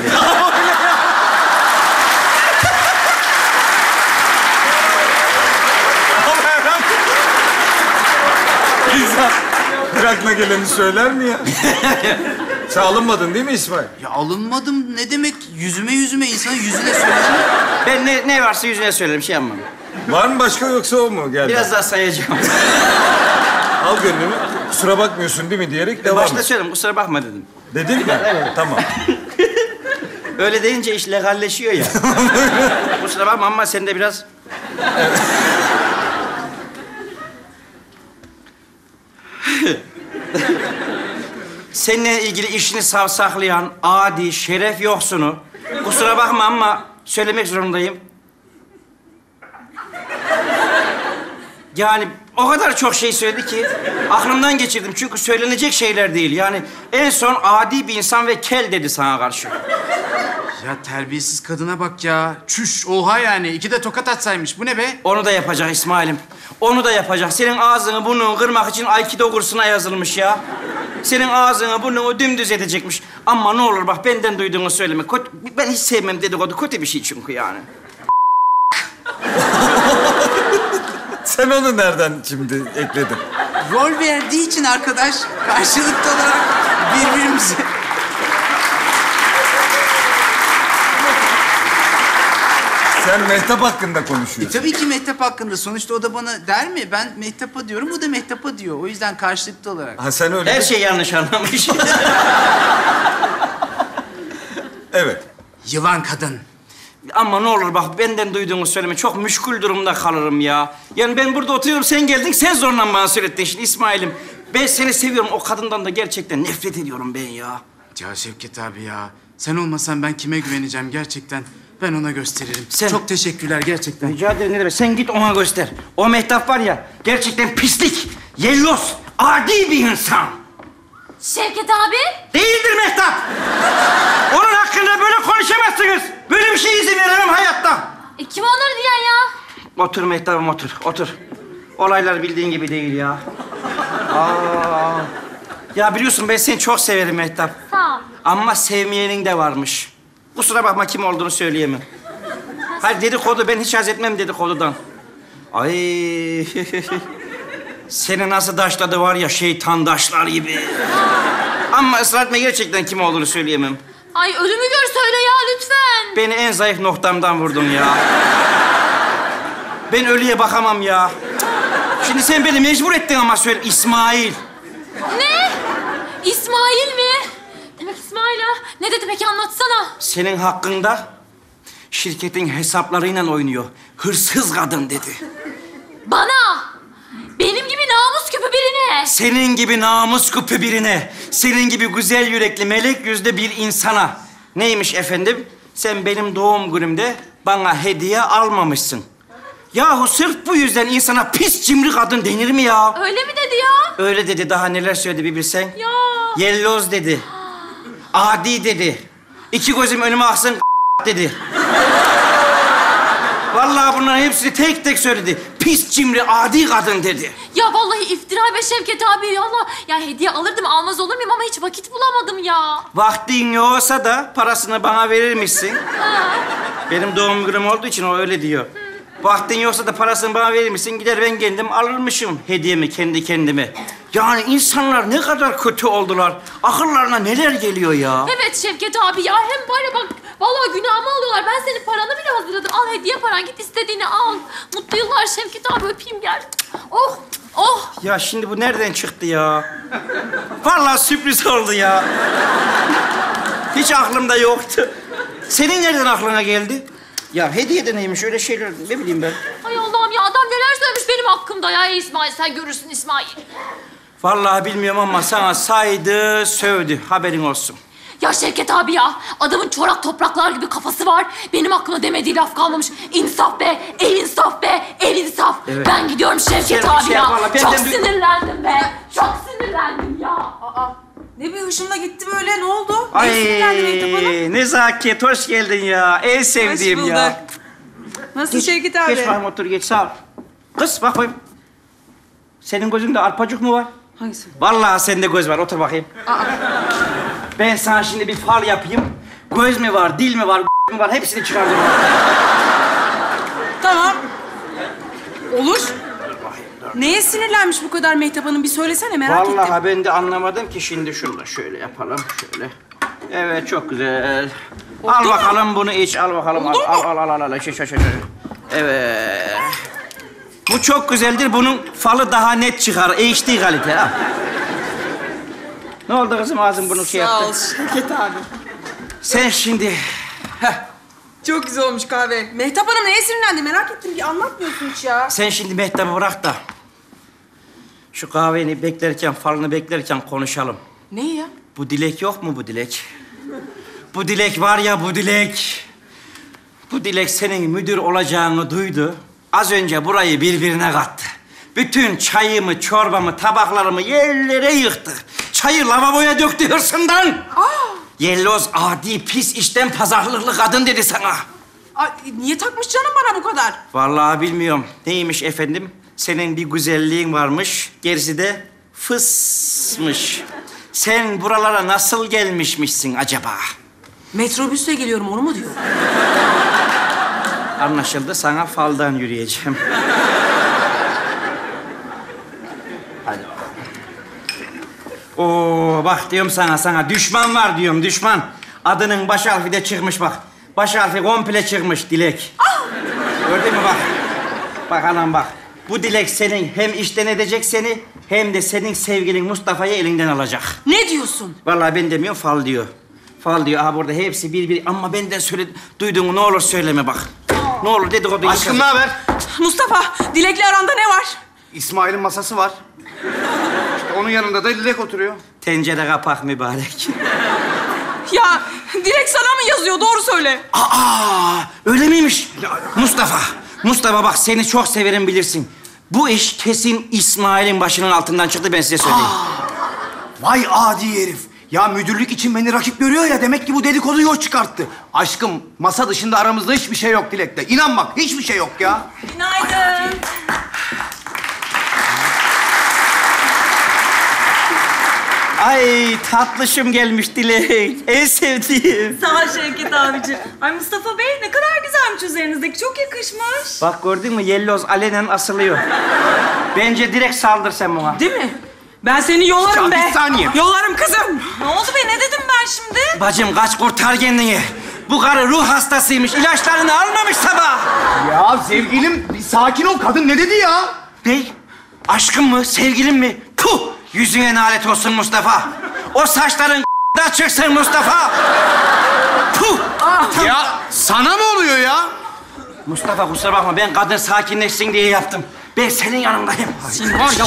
Bir aklına geleni söyler mi ya? Sen alınmadın değil mi İsmail? Ya alınmadım ne demek? Yüzüme insanın yüzüne söylenir. Ben ne varsa yüzüne söylerim, şey yapmam. Var mı başka yoksa o mu geldi? Biraz daha sayacağım. Al gönlümü, kusura bakmıyorsun değil mi diyerek devam et. Başta söyledim, kusura bakma dedim. Dedin mi? Evet. Tamam. Öyle deyince iş legalleşiyor ya. Kusura bakma ama sen de biraz... Evet. Seninle ilgili işini savsaklayan adi şeref yoksunu, kusura bakma ama söylemek zorundayım. Yani o kadar çok şey söyledi ki aklımdan geçirdim çünkü söylenecek şeyler değil. Yani en son adi bir insan ve kel dedi sana karşı. Ya terbiyesiz kadına bak ya. Çüş, oha yani. İki de tokat atsaymış. Bu ne be? Onu da yapacak İsmail'im. Onu da yapacak. Senin ağzını burnunu kırmak için Aikido kursuna yazılmış ya. Senin ağzını burnunu dümdüz edecekmiş. Ama ne olur bak benden duyduğunu söyleme. Ben hiç sevmem dedikodu. Kötü bir şey çünkü yani. Sen onu nereden şimdi ekledin? Rol verdiği için arkadaş karşılıklı olarak birbirimizi... Sen Mehtap hakkında konuşuyorsun. Tabii ki Mehtap hakkında. Sonuçta o da bana der mi? Ben Mehtap'a diyorum, o da Mehtap'a diyor. O yüzden karşılıklı olarak. Ha sen öyle... Her şey yanlış anlamış. Evet. Yılan kadın. Ama ne olur bak benden duyduğunu söyleme. Çok müşkül durumda kalırım ya. Yani ben burada oturuyorum, sen geldin, sen zorla bana söylettin şimdi İsmail'im. Ben seni seviyorum. O kadından da gerçekten nefret ediyorum ben ya. Ya Şevket abi ya. Sen olmasan ben kime güveneceğim gerçekten? Ben ona gösteririm. Sen... Çok teşekkürler gerçekten. Rica ederim ne demek. Sen git ona göster. O Mehtap var ya, gerçekten pislik, yellos, adi bir insan. Şevket abi? Değildir Mehtap. Onun hakkında böyle konuşamazsınız. Böyle bir şey izin veremem hayatta. Kim onları diyen ya? Otur Mehtap'ım otur, otur. Olaylar bildiğin gibi değil ya. Aa. Ya biliyorsun ben seni çok severim Mehtap. Sağ ol. Ama sevmeyenin de varmış. Kusura bakma kim olduğunu söyleyemem. Hayır dedikodu, ben hiç haz etmem dedikodudan. Ay, seni nasıl daşladı var ya şeytan daşlar gibi. Ama ısrar etme, gerçekten kim olduğunu söyleyemem. Ay ölümü gör söyle ya lütfen. Beni en zayıf noktamdan vurdun ya. Ben ölüye bakamam ya. Şimdi sen beni mecbur ettin ama söyle İsmail. Ne? İsmail mi? Demek İsmail ha? Ne dedi peki, anlatsana. Senin hakkında şirketin hesaplarıyla oynuyor. Hırsız kadın dedi. Bana? Benim gibi namus küpü birine. Senin gibi namus küpü birine. Senin gibi güzel yürekli, melek yüzlü bir insana. Neymiş efendim? Sen benim doğum günümde bana hediye almamışsın. Yahu sırf bu yüzden insana pis cimri kadın denir mi ya? Öyle mi dedi ya? Öyle dedi. Daha neler söyledi bir bilsen. Ya. Yelloz dedi. Adi dedi. İki gözüm önüme aksın dedi. Vallahi bunların hepsini tek tek söyledi. Pis cimri adi kadın dedi. Ya vallahi iftira be Şevket abi ya Allah. Ya hediye alırdım almaz olur muyum ama hiç vakit bulamadım ya. Vaktin yoksa da parasını bana verirmişsin. Benim doğum günüm olduğu için o öyle diyor. Vaktin yoksa da parasını bana verirmişsin. Gider ben kendim alırmışım hediyemi kendi kendime. Yani insanlar ne kadar kötü oldular. Akıllarına neler geliyor ya. Evet Şevket abi ya hem böyle bak vallahi günahımı alıyorlar. Ben senin paranı bile hazırladım. Al hediye paran, git istediğini al. Mutlu yıllar Şevket abi, öpeyim gel. Oh oh. Ya şimdi bu nereden çıktı ya? Vallahi sürpriz oldu ya. Hiç aklımda yoktu. Senin nereden aklına geldi? Ya hediye de neymiş öyle şeyler ne bileyim ben. Ay Allah'ım ya adam neler söylemiş benim hakkımda ya İsmail. Sen görürsün İsmail. Vallahi bilmiyorum ama sana saydı, sövdü. Haberin olsun. Ya Şevket abi ya adamın çorak topraklar gibi kafası var. Benim aklıma demediği laf kalmamış. İnsaf be, el insaf be, el insaf. Evet. Ben gidiyorum Şevket abi şey ya. Çok sinirlendim be. Çok sinirlendim ya. Aa. Ne bir hoşuna gitti böyle, ne oldu? Ay, Nezaket, hoş geldin ya. En sevdiğim ya. Nasıl Şevket abi? Geç Mahmut, dur geç, sağ ol. Kız, bak bakayım. Senin gözünde arpacık mı var? Hangisi? Vallahi sende göz var. Otur bakayım. Aa. Ben sana şimdi bir fal yapayım. Göz mü var, dil mi var, mı var? Hepsini çıkardım. Tamam. Olur. Neye sinirlenmiş bu kadar Mehtap Hanım? Bir söylesene, merak ettim. Vallahi ben de anlamadım ki. Şimdi şunu da şöyle yapalım, şöyle. Evet, çok güzel. Oldu al bakalım mu? Bunu iç, al bakalım. Oldu al. Şöyle. Evet. Bu çok güzeldir. Bunun falı daha net çıkar. HD kalite. Al. Ne oldu kızım? Ağzın bunu şey yaptı. Sağ ol Şevket abi. Sen şimdi... Heh. Çok güzel olmuş kahve. Mehtap Hanım neye sinirlendi? Merak ettim ki anlatmıyorsun hiç ya. Sen şimdi Mehtap'ı bırak da... şu kahveni beklerken, falını beklerken konuşalım. Ne ya? Bu Dilek yok mu bu Dilek? Bu Dilek var ya bu Dilek. Bu Dilek senin müdür olacağını duydu. Az önce burayı birbirine kattı. Bütün çayımı, çorbamı, tabaklarımı yerlere yıktı. Çayı lavaboya döktü hırsından. Aa! Yelloz, adi, pis, işten pazarlıklı kadın dedi sana. Ay, niye takmış canım bana bu kadar? Vallahi bilmiyorum. Neymiş efendim? Senin bir güzelliğin varmış, gerisi de fısmış. Sen buralara nasıl gelmişmişsin acaba? Metrobüsle geliyorum, onu mu diyor? Anlaşıldı, sana faldan yürüyeceğim. Hadi. Oo, bak diyorum sana düşman var diyorum, düşman. Adının baş harfi de çıkmış bak. Baş harfi komple çıkmış Dilek. Ah! Gördün mü bak. Bak anam bak. Bu Dilek senin hem işten edecek seni, hem de senin sevgilin Mustafa'yı elinden alacak. Ne diyorsun? Vallahi ben demiyorum, fal diyor. Fal diyor, aha burada hepsi bir. Ama benden duyduğunu ne olur söyleme bak. Aa. Ne olur dedikodu. Aşkım ne haber? Mustafa, Dilek'le aranda ne var? İsmail'in masası var. Onun yanında da Dilek oturuyor. Tencere kapak mübarek. Ya Dilek sana mı yazıyor? Doğru söyle. Aa, öyle miymiş? Mustafa bak seni çok severim bilirsin. Bu iş kesin İsmail'in başının altından çıktı, ben size söyleyeyim. Aa, vay adi herif. Ya müdürlük için beni rakip görüyor ya, demek ki bu dedikodu yol çıkarttı. Aşkım masa dışında aramızda hiçbir şey yok Dilek'te. İnan bak hiçbir şey yok ya. Günaydın. Ay tatlışım gelmiş Dilek. En sevdiğim. Sağ ol Şevket abiciğim. Ay Mustafa Bey ne kadar güzelmiş üzerinizdeki. Çok yakışmış. Bak gördün mü? Yelloz alenen asılıyor. Bence direkt saldır sen buna. Değil mi? Ben seni yolarım be. Bir saniye. Yolarım kızım. Ne oldu be? Ne dedim ben şimdi? Bacım kaç, kurtar kendini. Bu karı ruh hastasıymış. İlaçlarını almamış sabah. Ya sevgilim bir sakin ol. Kadın ne dedi ya? Ne? Aşkım mı? Sevgilim mi? Puh! Yüzüne nalet olsun Mustafa. O saçların da çıksın Mustafa. Puh! Ah, ya sana mı oluyor ya? Mustafa kusura bakma, ben kadın sakinleşsin diye yaptım. Ben senin yanındayım. Sen var ya,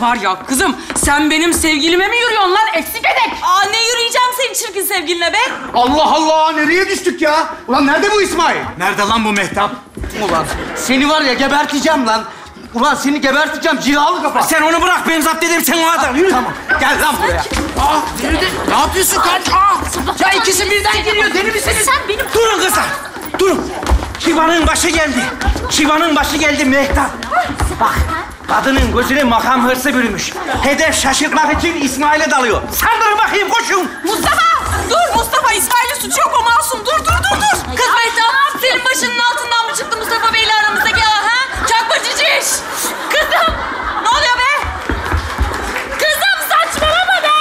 var ya kızım, sen benim sevgilime mi yürüyorsun lan? Eksik edek. Aa ne yürüyeceğim senin çirkin sevgiline be? Allah Allah, nereye düştük ya? Ulan nerede bu İsmail? Nerede lan bu Mehtap? Ulan seni var ya geberteceğim lan. Ulan seni geberteceğim, cilalı kafa. Sen onu bırak, ben zapt edeyim, sen o adam. Yürü. Tamam, gel lan buraya. Aa, nerede? Ne yapıyorsun kardeşim? Ya ikisi birden geliyor, deli misiniz? Sen benim... Durun kızlar, durun. Şivanın başı geldi. Şivanın başı geldi Mehtap. Bak, kadının gözüne makam hırsı bürümüş. Hedef şaşırtmak için İsmail'e dalıyor. Sandırın bakayım, koşun. Mustafa! Dur Mustafa, İsmail'in suçu yok, o masum. Dur. Kız Mehtap, senin başının altından mı çıktı Mustafa Bey'le aramızdaki ağa, ha? Çakmacıcış! Kızım! Ne oluyor be? Kızım saçmalama be!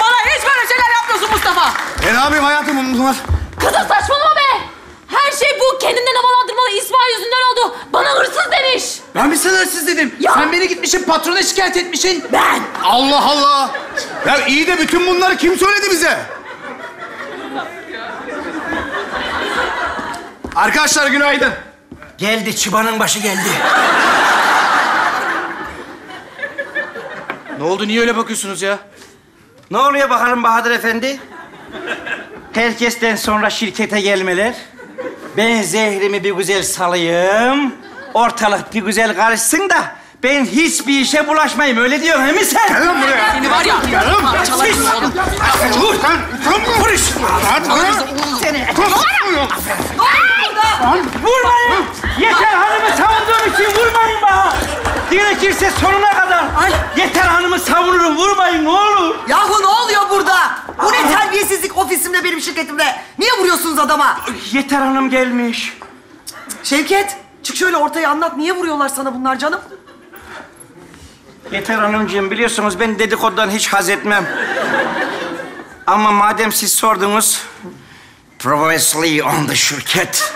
Bana hiç böyle şeyler yapmıyorsun Mustafa! Ben abim hayatım bunlar. Kızım saçmalama be! Her şey bu kendinden havalandırmalı İsmail yüzünden oldu. Bana hırsız demiş. Ben mi sana hırsız dedim? Ya. Sen beni gitmişsin, patrona şikayet etmişsin. Ben! Allah Allah! Ya iyi de bütün bunları kim söyledi bize? Arkadaşlar günaydın. Geldi, çıbanın başı geldi. Ne oldu, niye öyle bakıyorsunuz ya? Ne oluyor bakalım Bahadır Efendi? Herkesten sonra şirkete gelmeler. Ben zehrimi bir güzel salayım. Ortalık bir güzel karışsın da ben hiçbir işe bulaşmayayım. Öyle diyorsun, he mi sen? Gel lan buraya. Seni var ya. Gel lan. Vur. Vur işte. Seni. Vurmayın! Yeter hanımı savunduğum için vurmayın bana! şirketimde. Niye vuruyorsunuz adama? Yeter hanım gelmiş. Şevket, çık şöyle ortaya anlat. Niye vuruyorlar sana bunlar canım? Yeter hanımcığım, biliyorsunuz ben dedikodudan hiç haz etmem. Ama madem siz sordunuz... Previously on the şirket.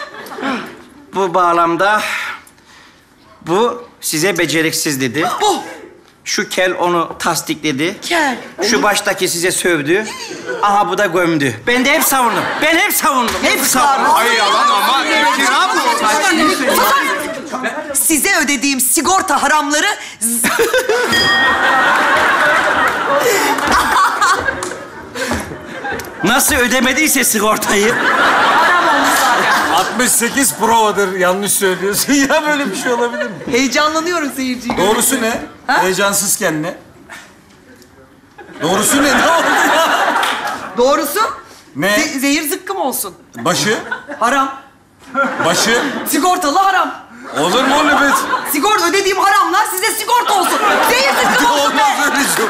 Bu bağlamda... Bu size beceriksiz dedi. Oh. Şu kel onu tasdikledi. Kel. Şu baştaki size sövdü. Aha bu da gömdü. Ben de hep savundum. Hep savundum. Ay yalan ama. Size ödediğim sigorta haramları... Nasıl ödemediyse sigortayı... 68 provadır. Yanlış söylüyorsun. Ya böyle bir şey olabilir mi? Heyecanlanıyorum seyirciyi. Doğrusu ne? Ha? Heyecansızken ne? Doğrusu ne? Ne oldu ya? Doğrusu? Ne? Zehir zıkkım olsun. Başı? Haram. Başı? Sigortalı haram. Olur mu oğlum? Sigorta ödediğim haramlar size sigorta olsun. Zehir zıkkım olsun be! Olmaz öyle şey.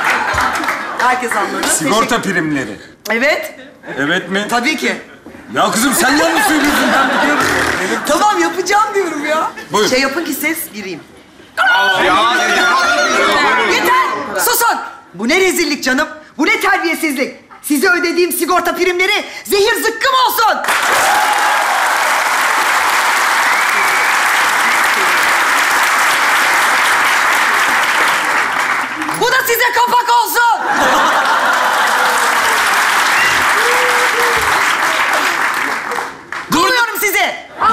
Herkes anladı. Sigorta primleri. Evet. Evet mi? Tabii ki. Ya kızım sen yanlış söylüyorsun, ben biliyorum. Tamam yapacağım diyorum ya. Buyur. Şey yapın ki ses gireyim. Yeter! Susun! Bu ne rezillik canım? Bu ne terbiyesizlik? Size ödediğim sigorta primleri zehir zıkkım olsun! Bu da size kapak olsun!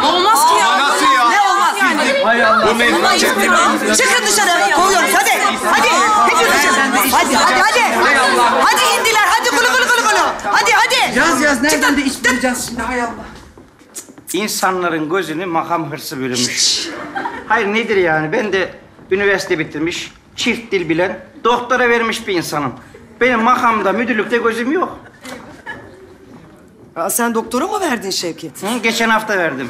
Olmaz ki ya. Nasıl ya? Ne olmaz? Yani. Çıkın dışarı. Kovuyoruz. Hadi. Hadi. Hepiniz dışarı. Hadi. Hadi indiler. Hadi gulu. Hadi. Yaz. Nereden de iş bulacağız şimdi? Hay Allah. İnsanların gözünü makam hırsı bürümüş. Hayır nedir yani? Ben de üniversite bitirmiş, çift dil bilen, doktora vermiş bir insanım. Benim makamda, müdürlükte gözüm yok. Aa, sen doktora mı verdin Şevket? Hı, geçen hafta verdim.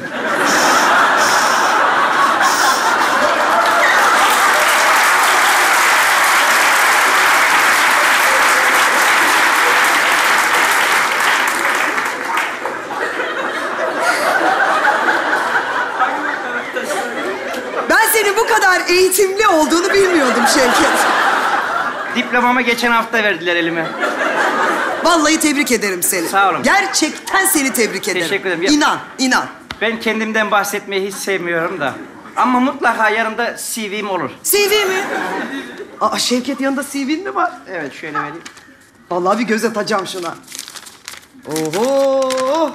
Ben senin bu kadar eğitimli olduğunu bilmiyordum Şevket. Diplomamı geçen hafta verdiler elime. Vallahi tebrik ederim seni. Sağ olun. Gerçekten seni tebrik ederim. Teşekkür ederim. İnan. Ben kendimden bahsetmeyi hiç sevmiyorum da. Ama mutlaka yanımda CV'm olur. CV mi? Aa, Şevket yanında CV'nin mi var? Evet, şöyle vereyim. Vallahi bir göz atacağım şuna. Oho!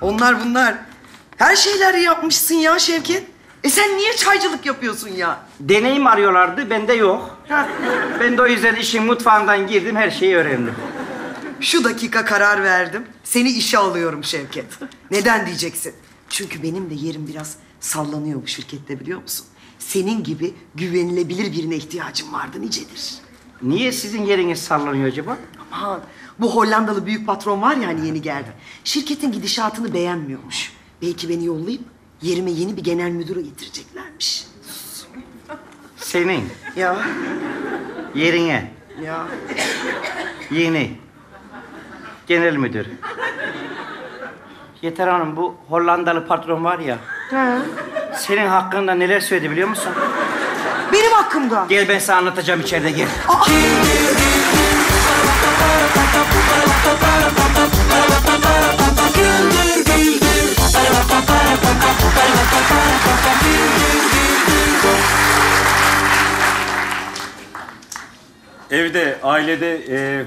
Onlar bunlar. Her şeyleri yapmışsın ya Şevket. Sen niye çaycılık yapıyorsun ya? Deneyim arıyorlardı, bende yok. Ben de o yüzden işin mutfağından girdim, her şeyi öğrendim. Şu dakika karar verdim. Seni işe alıyorum Şevket. Neden diyeceksin? Çünkü benim de yerim biraz sallanıyor bu şirkette biliyor musun? Senin gibi güvenilebilir birine ihtiyacım vardı nicedir. Niye sizin yeriniz sallanıyor acaba? Aman bu Hollandalı büyük patron var ya hani yeni geldi. Şirketin gidişatını beğenmiyormuş. Belki beni yollayıp yerime yeni bir genel müdürü getireceklermiş. Senin? Ya. Yerine? Ya. Yeni. Genel müdür. Yeter hanım, bu Hollandalı patron var ya... He. Senin hakkında neler söyledi biliyor musun? Benim hakkımda. Gel ben sana anlatacağım içeride, gel. Aa. Evde, ailede...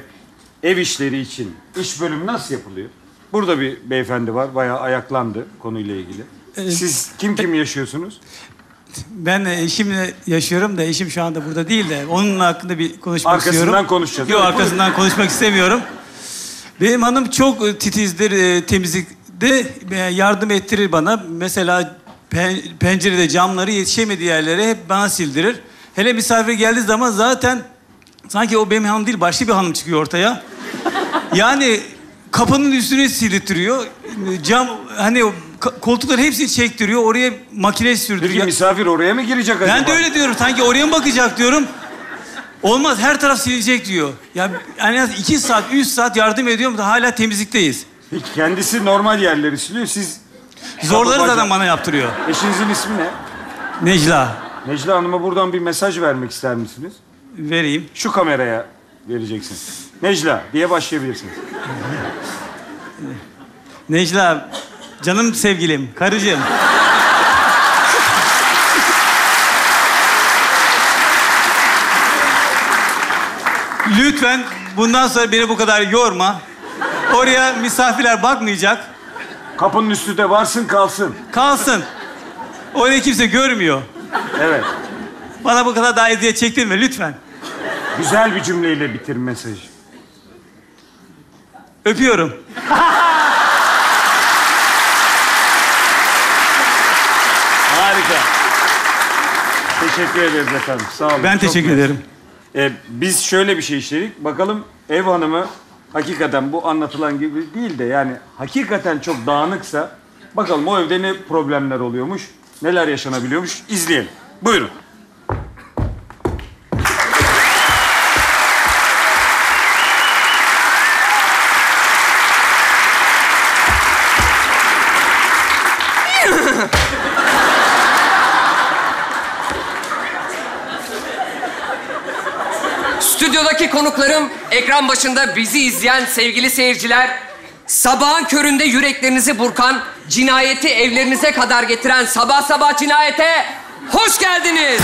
Ev işleri için iş bölümü nasıl yapılıyor? Burada bir beyefendi var, bayağı ayaklandı konuyla ilgili. Siz kim yaşıyorsunuz? Ben eşimle yaşıyorum da eşim şu anda burada değil de onun hakkında bir konuşmak istiyorum. Arkasından konuşacağız. Yok, arkasından konuşmak istemiyorum. Benim hanım çok titizdir, temizlikte yardım ettirir bana. Mesela pencerede camları yetişemediği yerlere hep bana sildirir. Hele misafir geldiği zaman zaten sanki o benim hanım değil, başka bir hanım çıkıyor ortaya. Yani kapının üstüne sildirtiyor. Cam, hani koltukların hepsini çektiriyor. Oraya makine sürdürüyor. Peki misafir oraya mı girecek acaba? Ben de öyle diyorum. Sanki oraya mı bakacak diyorum. Olmaz, her taraf silecek diyor. Ya yani en az 2 saat, 3 saat yardım ediyorum da hala temizlikteyiz. Kendisi normal yerleri siliyor, siz... Zorları zaten bana yaptırıyor. Eşinizin ismi ne? Necla. Necla Hanım'a buradan bir mesaj vermek ister misiniz? Vereyim. Şu kameraya vereceksin. Necla diye başlayabilirsiniz. Necla, canım sevgilim, karıcığım. Lütfen bundan sonra beni bu kadar yorma. Oraya misafirler bakmayacak. Kapının üstü de varsın kalsın. Kalsın. Orayı kimse görmüyor. Evet. Bana bu kadar daha eziyet çektirme lütfen. Güzel bir cümleyle bitir mesajı. Öpüyorum. Harika. Teşekkür ederiz efendim. Sağ olun. Ben teşekkür ederim. Biz şöyle bir şey işledik. Bakalım ev hanımı hakikaten bu anlatılan gibi değil de yani hakikaten çok dağınıksa bakalım o evde ne problemler oluyormuş, neler yaşanabiliyormuş. İzleyelim. Buyurun. Stüdyodaki konuklarım, ekran başında bizi izleyen sevgili seyirciler, sabahın köründe yüreklerinizi burkan, cinayeti evlerinize kadar getiren Sabah Sabah Cinayete hoş geldiniz.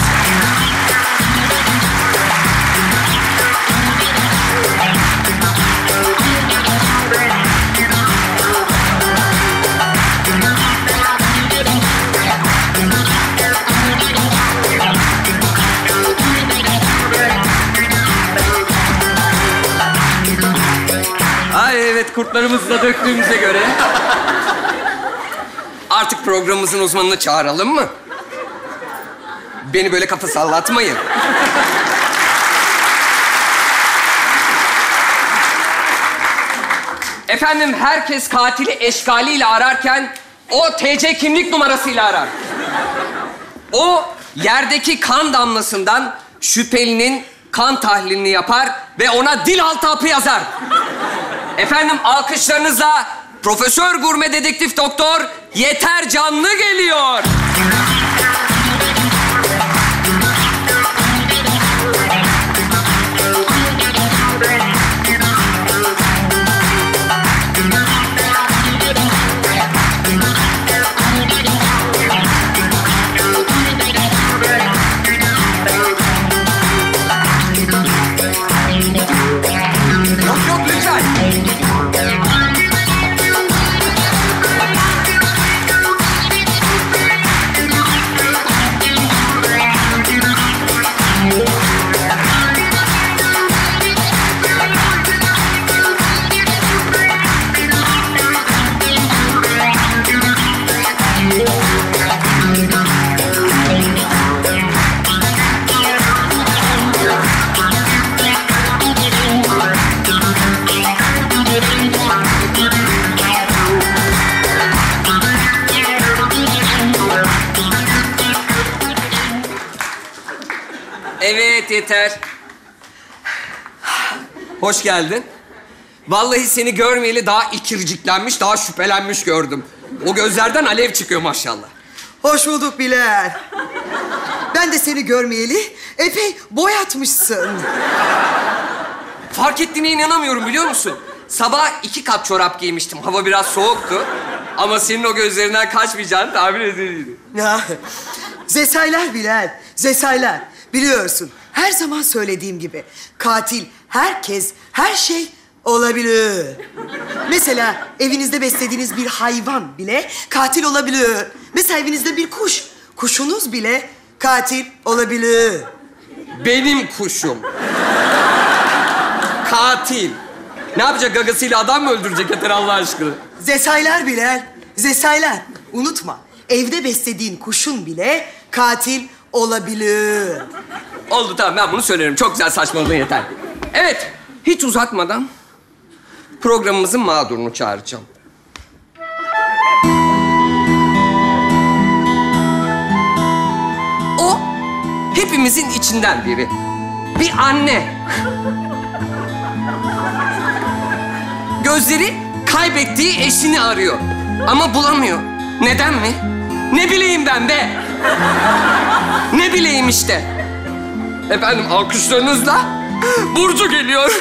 Evet, kurtlarımızı da döktüğümüze göre artık programımızın uzmanını çağıralım mı? Beni böyle kafa sallatmayın. Efendim, herkes katili eşkaliyle ararken o TC kimlik numarasıyla arar. O yerdeki kan damlasından şüphelinin kan tahlilini yapar ve ona dilaltı hapı yazar. Efendim, alkışlarınızla Profesör Gurme Dedektif Doktor Yeter Canlı geliyor. Yeter. Hoş geldin. Vallahi seni görmeyeli daha ikirciklenmiş, daha şüphelenmiş gördüm. O gözlerden alev çıkıyor maşallah. Hoş bulduk Bilal. Ben de seni görmeyeli epey boy atmışsın. Fark ettiğine inanamıyorum biliyor musun? Sabah 2 kat çorap giymiştim. Hava biraz soğuktu. Ama senin o gözlerinden kaçmayacağını tahmin edildi. Zesaylar Bilal, zesaylar. Biliyorsun, her zaman söylediğim gibi katil, herkes, her şey olabilir. Mesela evinizde beslediğiniz bir hayvan bile katil olabilir. Mesela evinizde bir kuş, kuşunuz bile katil olabilir. Benim kuşum. Katil. Ne yapacak, gagasıyla adam mı öldürecek yeter Allah aşkına? Zesaylar Bilal, zesaylar. Unutma, evde beslediğin kuşun bile katil olabilir. Oldu, tamam, ben bunu söylerim. Çok güzel saçmaladın yeter. Evet, hiç uzatmadan programımızın mağdurunu çağıracağım. O hepimizin içinden biri. Bir anne. Gözleri kaybettiği eşini arıyor. Ama bulamıyor. Neden mi? Ne bileyim ben be! Ne bileyim işte. Efendim, alkışlarınızla Burcu geliyor.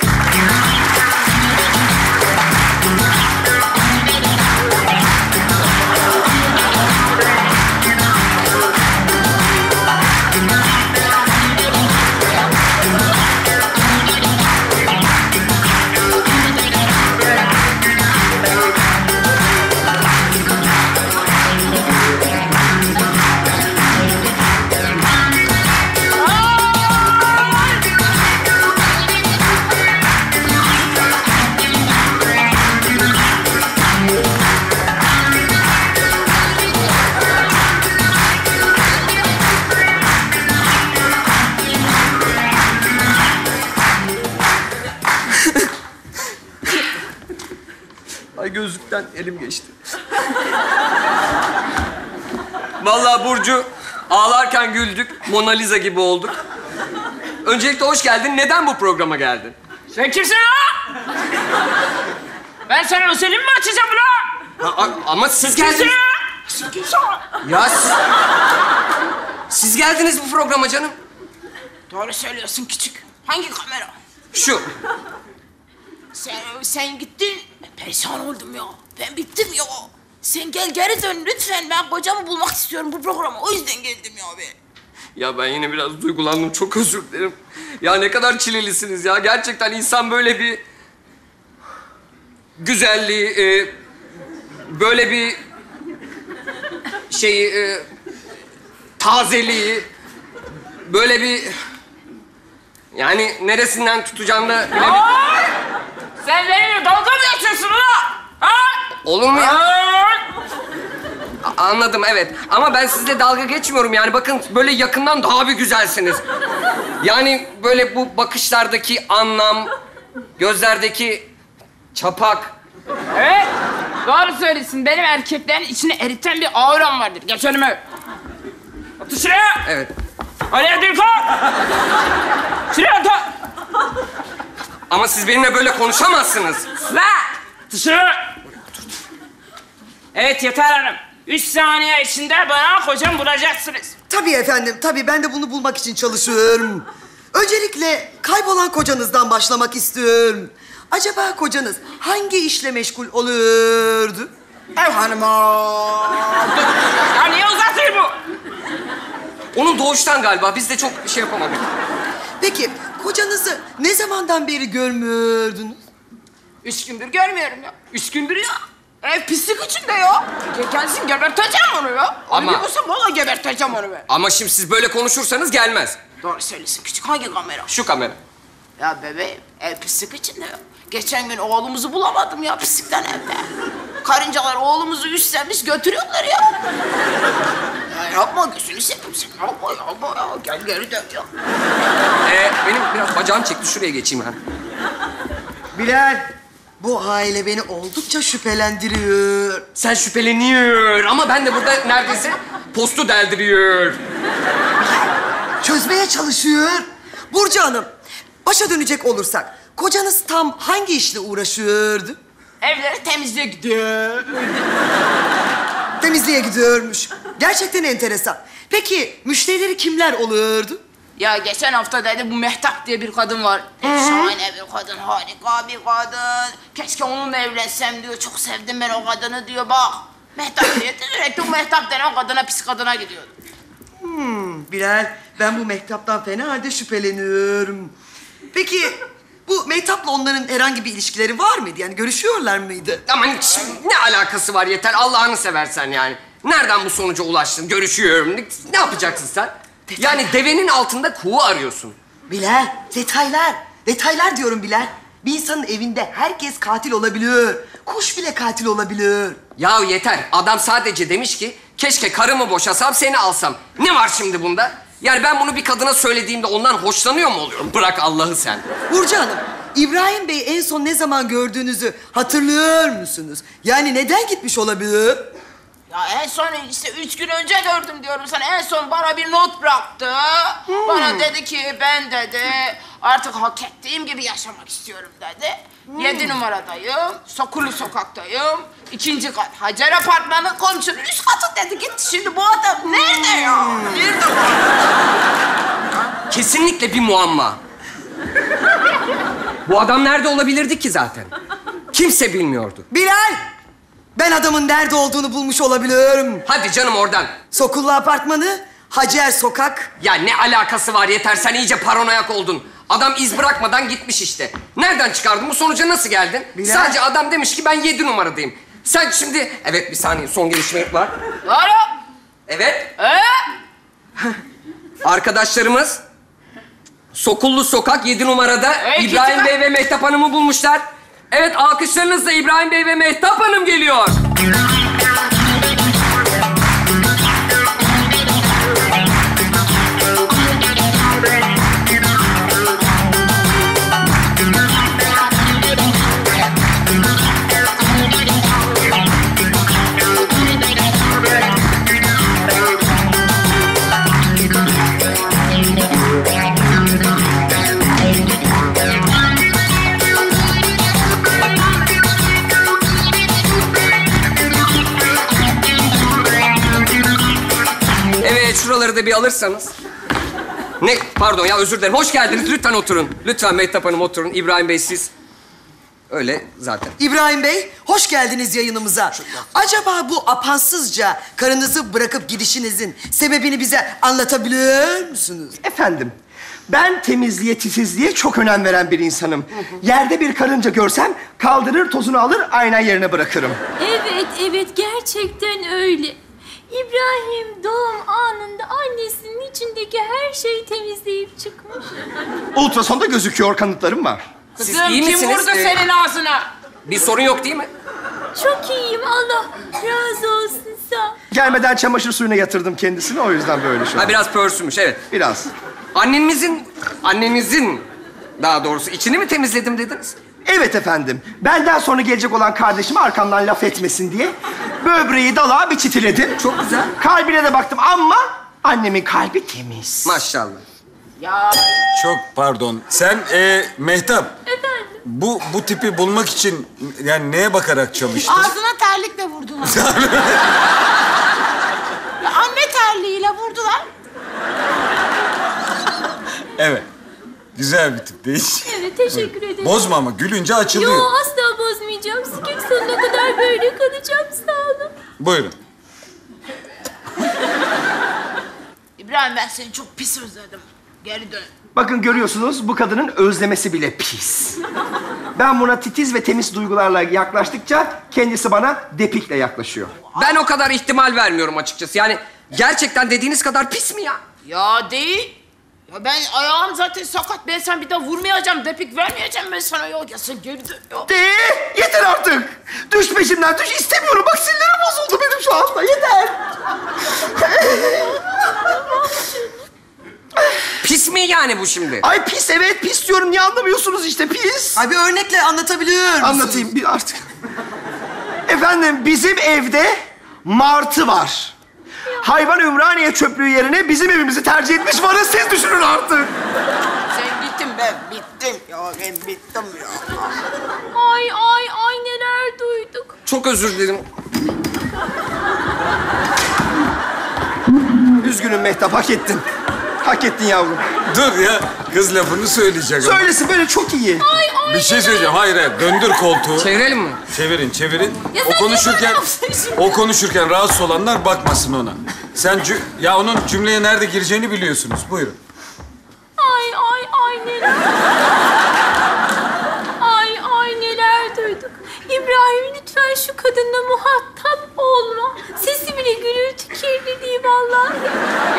Gözlükten elim geçti. Vallahi Burcu, ağlarken güldük, Mona Lisa gibi olduk. Öncelikle hoş geldin. Neden bu programa geldin? Sen kimsin lan? Ben sana özelimi mi açacağım lan? Ama siz geldiniz. Siz kimsin lan? Ya siz geldiniz bu programa canım. Doğru söylüyorsun küçük. Hangi kamera? Şu. Sen gittin. Perişan oldum ya. Ben bittim ya. Sen gel geri dön lütfen. Ben kocamı bulmak istiyorum bu programa. O yüzden geldim ya abi. Ya ben yine biraz duygulandım. Çok özür dilerim. Ya ne kadar çilelisiniz ya. Gerçekten insan böyle bir güzelliği, böyle bir şeyi, tazeliği, böyle bir... Yani neresinden tutacağını da bilemiyorum. Sen benimle dalga mı geçiyorsun ulan? Ha? Olur mu ya? Anladım, evet. Ama ben sizinle dalga geçmiyorum yani. Bakın böyle yakından daha bir güzelsiniz. Yani böyle bu bakışlardaki anlam, gözlerdeki çapak. Evet, doğru söylüyorsun. Benim erkeklerin içine eriten bir auram vardır. Geç önüme. Atı şuraya. Evet. Oraya dur koy. Şuraya dur. Ama siz benimle böyle konuşamazsınız. La! Dışarı! Evet Yeter Hanım. 3 saniye içinde bana kocam bulacaksınız. Tabii efendim, tabii. Ben de bunu bulmak için çalışıyorum. Öncelikle kaybolan kocanızdan başlamak istiyorum. Acaba kocanız hangi işle meşgul olurdu? Ev hanımı. Ya niye uzatıyor bu? Onun doğuştan galiba. Biz de çok şey yapamadık. Peki. Kocanızı ne zamandan beri görmüyordunuz? 3 gündür görmüyorum ya. 3 gündür ya. Ev pislik içinde ya. Kendisini geberteceğim onu ya. Ama... Öyle olsa vallahi geberteceğim onu be. Ama şimdi siz böyle konuşursanız gelmez. Doğru söylesin küçük. Hangi kamera? Şu kamera. Ya bebeğim, ev pislik içinde ya. Geçen gün oğlumuzu bulamadım ya pislikten evde. Karıncalar oğlumuzu üstlenmiş götürüyorlar ya. Ya yapma, gözünü seveyim sen. Yapma ya. Gel geri dön ya. Benim biraz bacağım çekti. Şuraya geçeyim ben. Bilal, bu aile beni oldukça şüphelendiriyor. Sen şüpheleniyor ama ben de burada neredeyse postu deldiriyor. Çözmeye çalışıyor. Burcu Hanım, başa dönecek olursak, kocanız tam hangi işle uğraşıyordu? Evleri temizliğe gidiyor. Temizliğe gidiyormuş. Gerçekten enteresan. Peki müşterileri kimler olurdu? Ya geçen hafta dedi bu Mehtap diye bir kadın var. Şahane bir kadın, harika bir kadın. Keşke onunla evlensem diyor. Çok sevdim ben o kadını diyor. Bak Mehtap diye sürekli bu Mehtap denen kadına, pis kadına gidiyordu. Bilal, ben bu Mehtap'tan fena halde şüpheleniyorum. Peki... Bu Mehtap'la onların herhangi bir ilişkileri var mıydı? Yani görüşüyorlar mıydı? Aman ne alakası var Yeter? Allah'ını seversen yani. Nereden bu sonuca ulaştın? Görüşüyorum. Ne yapacaksın sen? Detaylar. Yani devenin altında kuğu arıyorsun. Bilal, detaylar. Detaylar diyorum Bilal. Bir insanın evinde herkes katil olabiliyor. Kuş bile katil olabiliyor. Ya Yeter, adam sadece demiş ki... Keşke karımı boşasam, seni alsam. Ne var şimdi bunda? Yani ben bunu bir kadına söylediğimde ondan hoşlanıyor mu oluyorum? Bırak Allah'ı sen. Burcu Hanım, İbrahim Bey'i en son ne zaman gördüğünüzü hatırlıyor musunuz? Yani neden gitmiş olabilir? Ya en son işte 3 gün önce gördüm diyorum sana. En son bana bir not bıraktı. Hmm. Bana dedi ki ben dedi artık hak ettiğim gibi yaşamak istiyorum dedi. 7 numaradayım, Sokullu Sokak'tayım. 2. kat, Hacer apartmanı komşunun 3. katı dedi. Git şimdi bu adam nerede ya? Nerede bu? Kesinlikle bir muamma. Bu adam nerede olabilirdi ki zaten? Kimse bilmiyordu. Bilal! Ben adamın nerede olduğunu bulmuş olabilirim. Hadi canım oradan. Sokullu apartmanı, Hacer Sokak. Ya ne alakası var yeter, sen iyice paranoyak oldun. Adam iz bırakmadan gitmiş işte. Nereden çıkardın? Bu sonuca nasıl geldin? Bilal. Sadece adam demiş ki ben 7 numaradayım. Sen şimdi... Evet bir saniye, son gelişme var. Doğru. Evet. Arkadaşlarımız Sokullu Sokak 7 numarada İbrahim Bey ve Mehtap Hanım'ı bulmuşlar. Evet, alkışlarınızla İbrahim Bey ve Mehtap Hanım geliyor. Şuraları da bir alırsanız. Ne? Pardon ya, özür dilerim. Hoş geldiniz. Lütfen oturun. Lütfen Mehtap Hanım oturun. İbrahim Bey siz. Öyle zaten. İbrahim Bey, hoş geldiniz yayınımıza. Acaba bu apansızca karınızı bırakıp gidişinizin sebebini bize anlatabilir misiniz? Efendim, ben temizliğe, titizliğe çok önem veren bir insanım. Yerde bir karınca görsem kaldırır, tozunu alır, aynen yerine bırakırım. Evet, evet. Gerçekten öyle. İbrahim doğum anında annesinin içindeki her şeyi temizleyip çıkmış. Ultrasonda gözüküyor, kanıtlarım var. Kızım, siz iyi misiniz? Kim vurdu senin ağzına? Bir sorun yok değil mi? Çok iyiyim, Allah razı olsun sağ. Gelmeden çamaşır suyuna yatırdım kendisini, o yüzden böyle şu an. Ha, biraz pörsümüş, evet. Biraz. Annenizin daha doğrusu içini mi temizledim dediniz? Evet efendim. Benden sonra gelecek olan kardeşime arkamdan laf etmesin diye böbreği dalağa bir çitiledim. Çok güzel. Kalbine de baktım ama annemin kalbi temiz. Maşallah. Ya. Çok pardon. Sen Mehtap. Efendim? Bu tipi bulmak için yani neye bakarak çalıştın? Ağzına terlikle vurdular. Anne terliğiyle vurdular. Evet. Güzel bir tip değil. Evet, teşekkür ederim. Bozma ama, gülünce açılıyor. Yo, asla bozmayacağım. Sikim sonuna kadar böyle kalacağım, sağ olun. Buyurun. İbrahim, ben seni çok pis özledim. Geri dön. Bakın görüyorsunuz, bu kadının özlemesi bile pis. Ben buna titiz ve temiz duygularla yaklaştıkça kendisi bana depikle yaklaşıyor. Ben o kadar ihtimal vermiyorum açıkçası. Yani gerçekten dediğiniz kadar pis mi ya? Ya değil. Ya ben ayağım zaten sakat. Ben sana bir daha vurmayacağım, depik vermeyeceğim ben sana. Yok ya sen geri dön. Yeter artık. Düş peşimden, düş. İstemiyorum. Bak sinirlerim bozuldu benim şu anda. Yeter. Pis mi yani bu şimdi? Ay pis, evet pis diyorum. Niye anlamıyorsunuz işte, pis. Ay bir örnekle anlatabiliyor musunuz? Anlatayım bir artık. Efendim bizim evde martı var. Hayvan Ümraniye çöplüğü yerine bizim evimizi tercih etmiş varız. Siz düşünün artık. Sen gittin, ben bittim ya. Ben bittim ya. Ay ay ay, neler duyduk. Çok özür dilerim. Üzgünüm Mehtap, hak ettin. Hak ettin yavrum. Dur ya, kız lafını söyleyecek. Söylesin ama. Böyle çok iyi. Ay, bir şey söyleyeceğim, hayır. Döndür koltuğu. Çevirelim mi? Çevirin. Ya o konuşurken rahatsız olanlar bakmasın ona. Sen onun cümleye nerede gireceğini biliyorsunuz. Buyurun. Ay neler. Ay neler duyduk. İbrahim lütfen şu kadınla muhatap olma. Sesi bile gürültü kirli değil vallahi.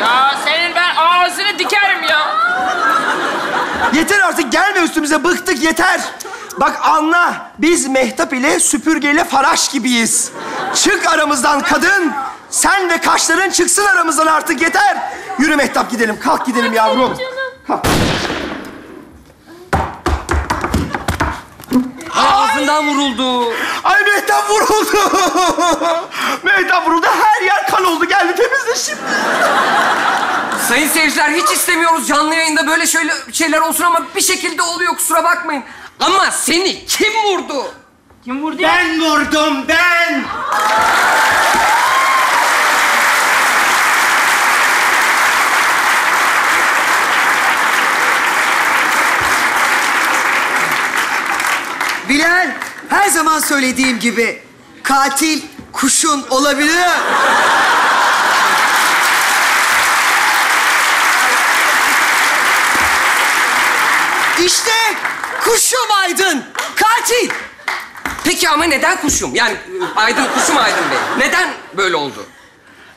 Ya senin ben ağzını dikerim ya. Yeter artık, gelme üstümüze, bıktık yeter. Bak anla, biz Mehtap ile süpürgeyle Faraş gibiyiz. Çık aramızdan kadın. Sen ve kaşların çıksın aramızdan artık, yeter. Yürü Mehtap, gidelim. Kalk gidelim yavrum. Kalk. Ağzından vuruldu. Ay Mehtap vuruldu. Mehtap vuruldu. Gençler hiç istemiyoruz canlı yayında böyle şöyle şeyler olsun ama bir şekilde oluyor, kusura bakmayın. Ama seni kim vurdu? Kim vurdu? Ben vurdum, ben! Bilal, her zaman söylediğim gibi katil kuşun olabilir. İşte kuşum Aydın, katil. Peki ama neden kuşum? Yani Aydın, kuşum Aydın Bey. Neden böyle oldu?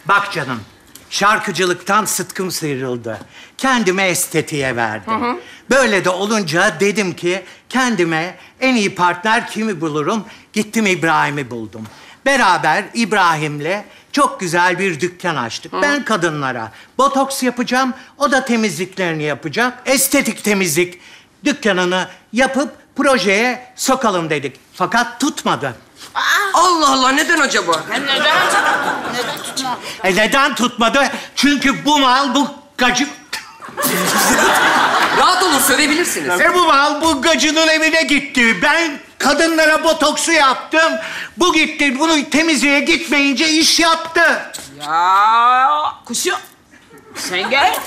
Bak canım, şarkıcılıktan sıtkım sıyrıldı. Kendime estetiğe verdim. Hı hı. Böyle de olunca dedim ki kendime en iyi partner kimi bulurum? Gittim İbrahim'i buldum. Beraber İbrahim'le çok güzel bir dükkan açtık. Hı. Ben kadınlara botoks yapacağım, o da temizliklerini yapacak. Estetik temizlik dükkanını yapıp projeye sokalım dedik. Fakat tutmadı. Allah Allah, neden acaba? Neden tutmadı? Neden tutmadı? Çünkü bu mal, bu gacı... Rahat olun, söyleyebilirsiniz. Bu mal, bu gacının evine gitti. Ben kadınlara botoksu yaptım. Bu gitti, bunu temizliğe gitmeyince iş yaptı. Ya kuşu. Sen gel.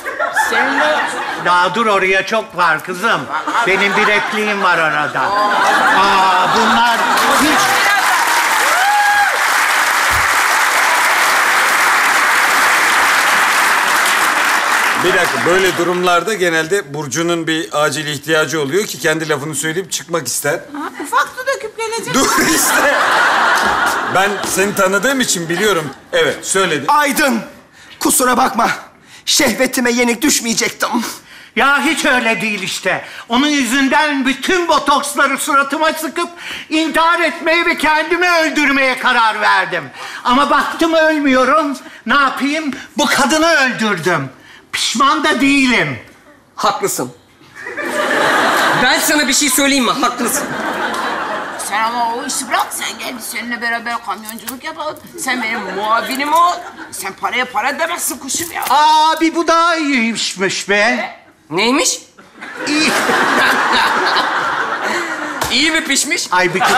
Sen de... Daha dur, oraya çok var kızım. Benim bir repliğim var arada. Aa, bunlar hiç... Bir dakika, böyle durumlarda genelde Burcu'nun bir acil ihtiyacı oluyor ki kendi lafını söyleyip çıkmak ister. Aha, ufak su döküp gelecek. Dur işte. Ben seni tanıdığım için biliyorum. Evet, söyledim. Aydın, kusura bakma. Şehvetime yenik düşmeyecektim. Ya hiç öyle değil işte. Onun yüzünden bütün botoksları suratıma sıkıp intihar etmeye ve kendimi öldürmeye karar verdim. Ama baktım ölmüyorum. Ne yapayım? Bu kadını öldürdüm. Pişman da değilim. Haklısın. Ben sana bir şey söyleyeyim mi? Haklısın. Sen ama o işi bırak, sen gel seninle beraber kamyonculuk yapalım. Sen benim muavinim ol. Sen paraya para demezsin kuşum ya. Abi bu daha iyiymiş be. Neymiş? İyi. İyi mi pişmiş? Ay bir kötü.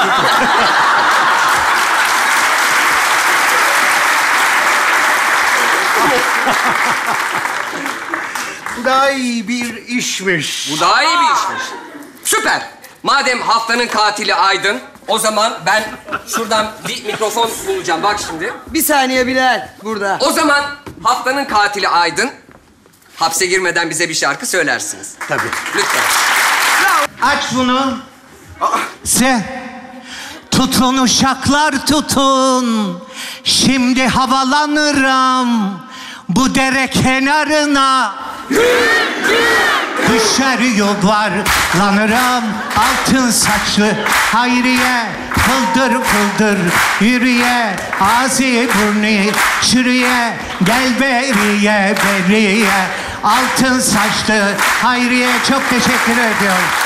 Bu daha iyi bir işmiş. Bu daha iyi bir işmiş. Süper. Madem haftanın katili Aydın, o zaman ben şuradan bir mikrofon bulacağım. Bak şimdi. Bir saniye Bilal, burada. O zaman haftanın katili Aydın, hapse girmeden bize bir şarkı söylersiniz. Tabii. Lütfen. Aç bunu. Sen. Tutun uşaklar tutun. Şimdi havalanırım. Bu dere kenarına. Düşer yuvarlanırım, altın saçlı Hayriye, fıldır fıldır yürüye, ağzı burnu şürüye, gel beriye beriye, altın saçlı Hayriye, çok teşekkür ediyorum.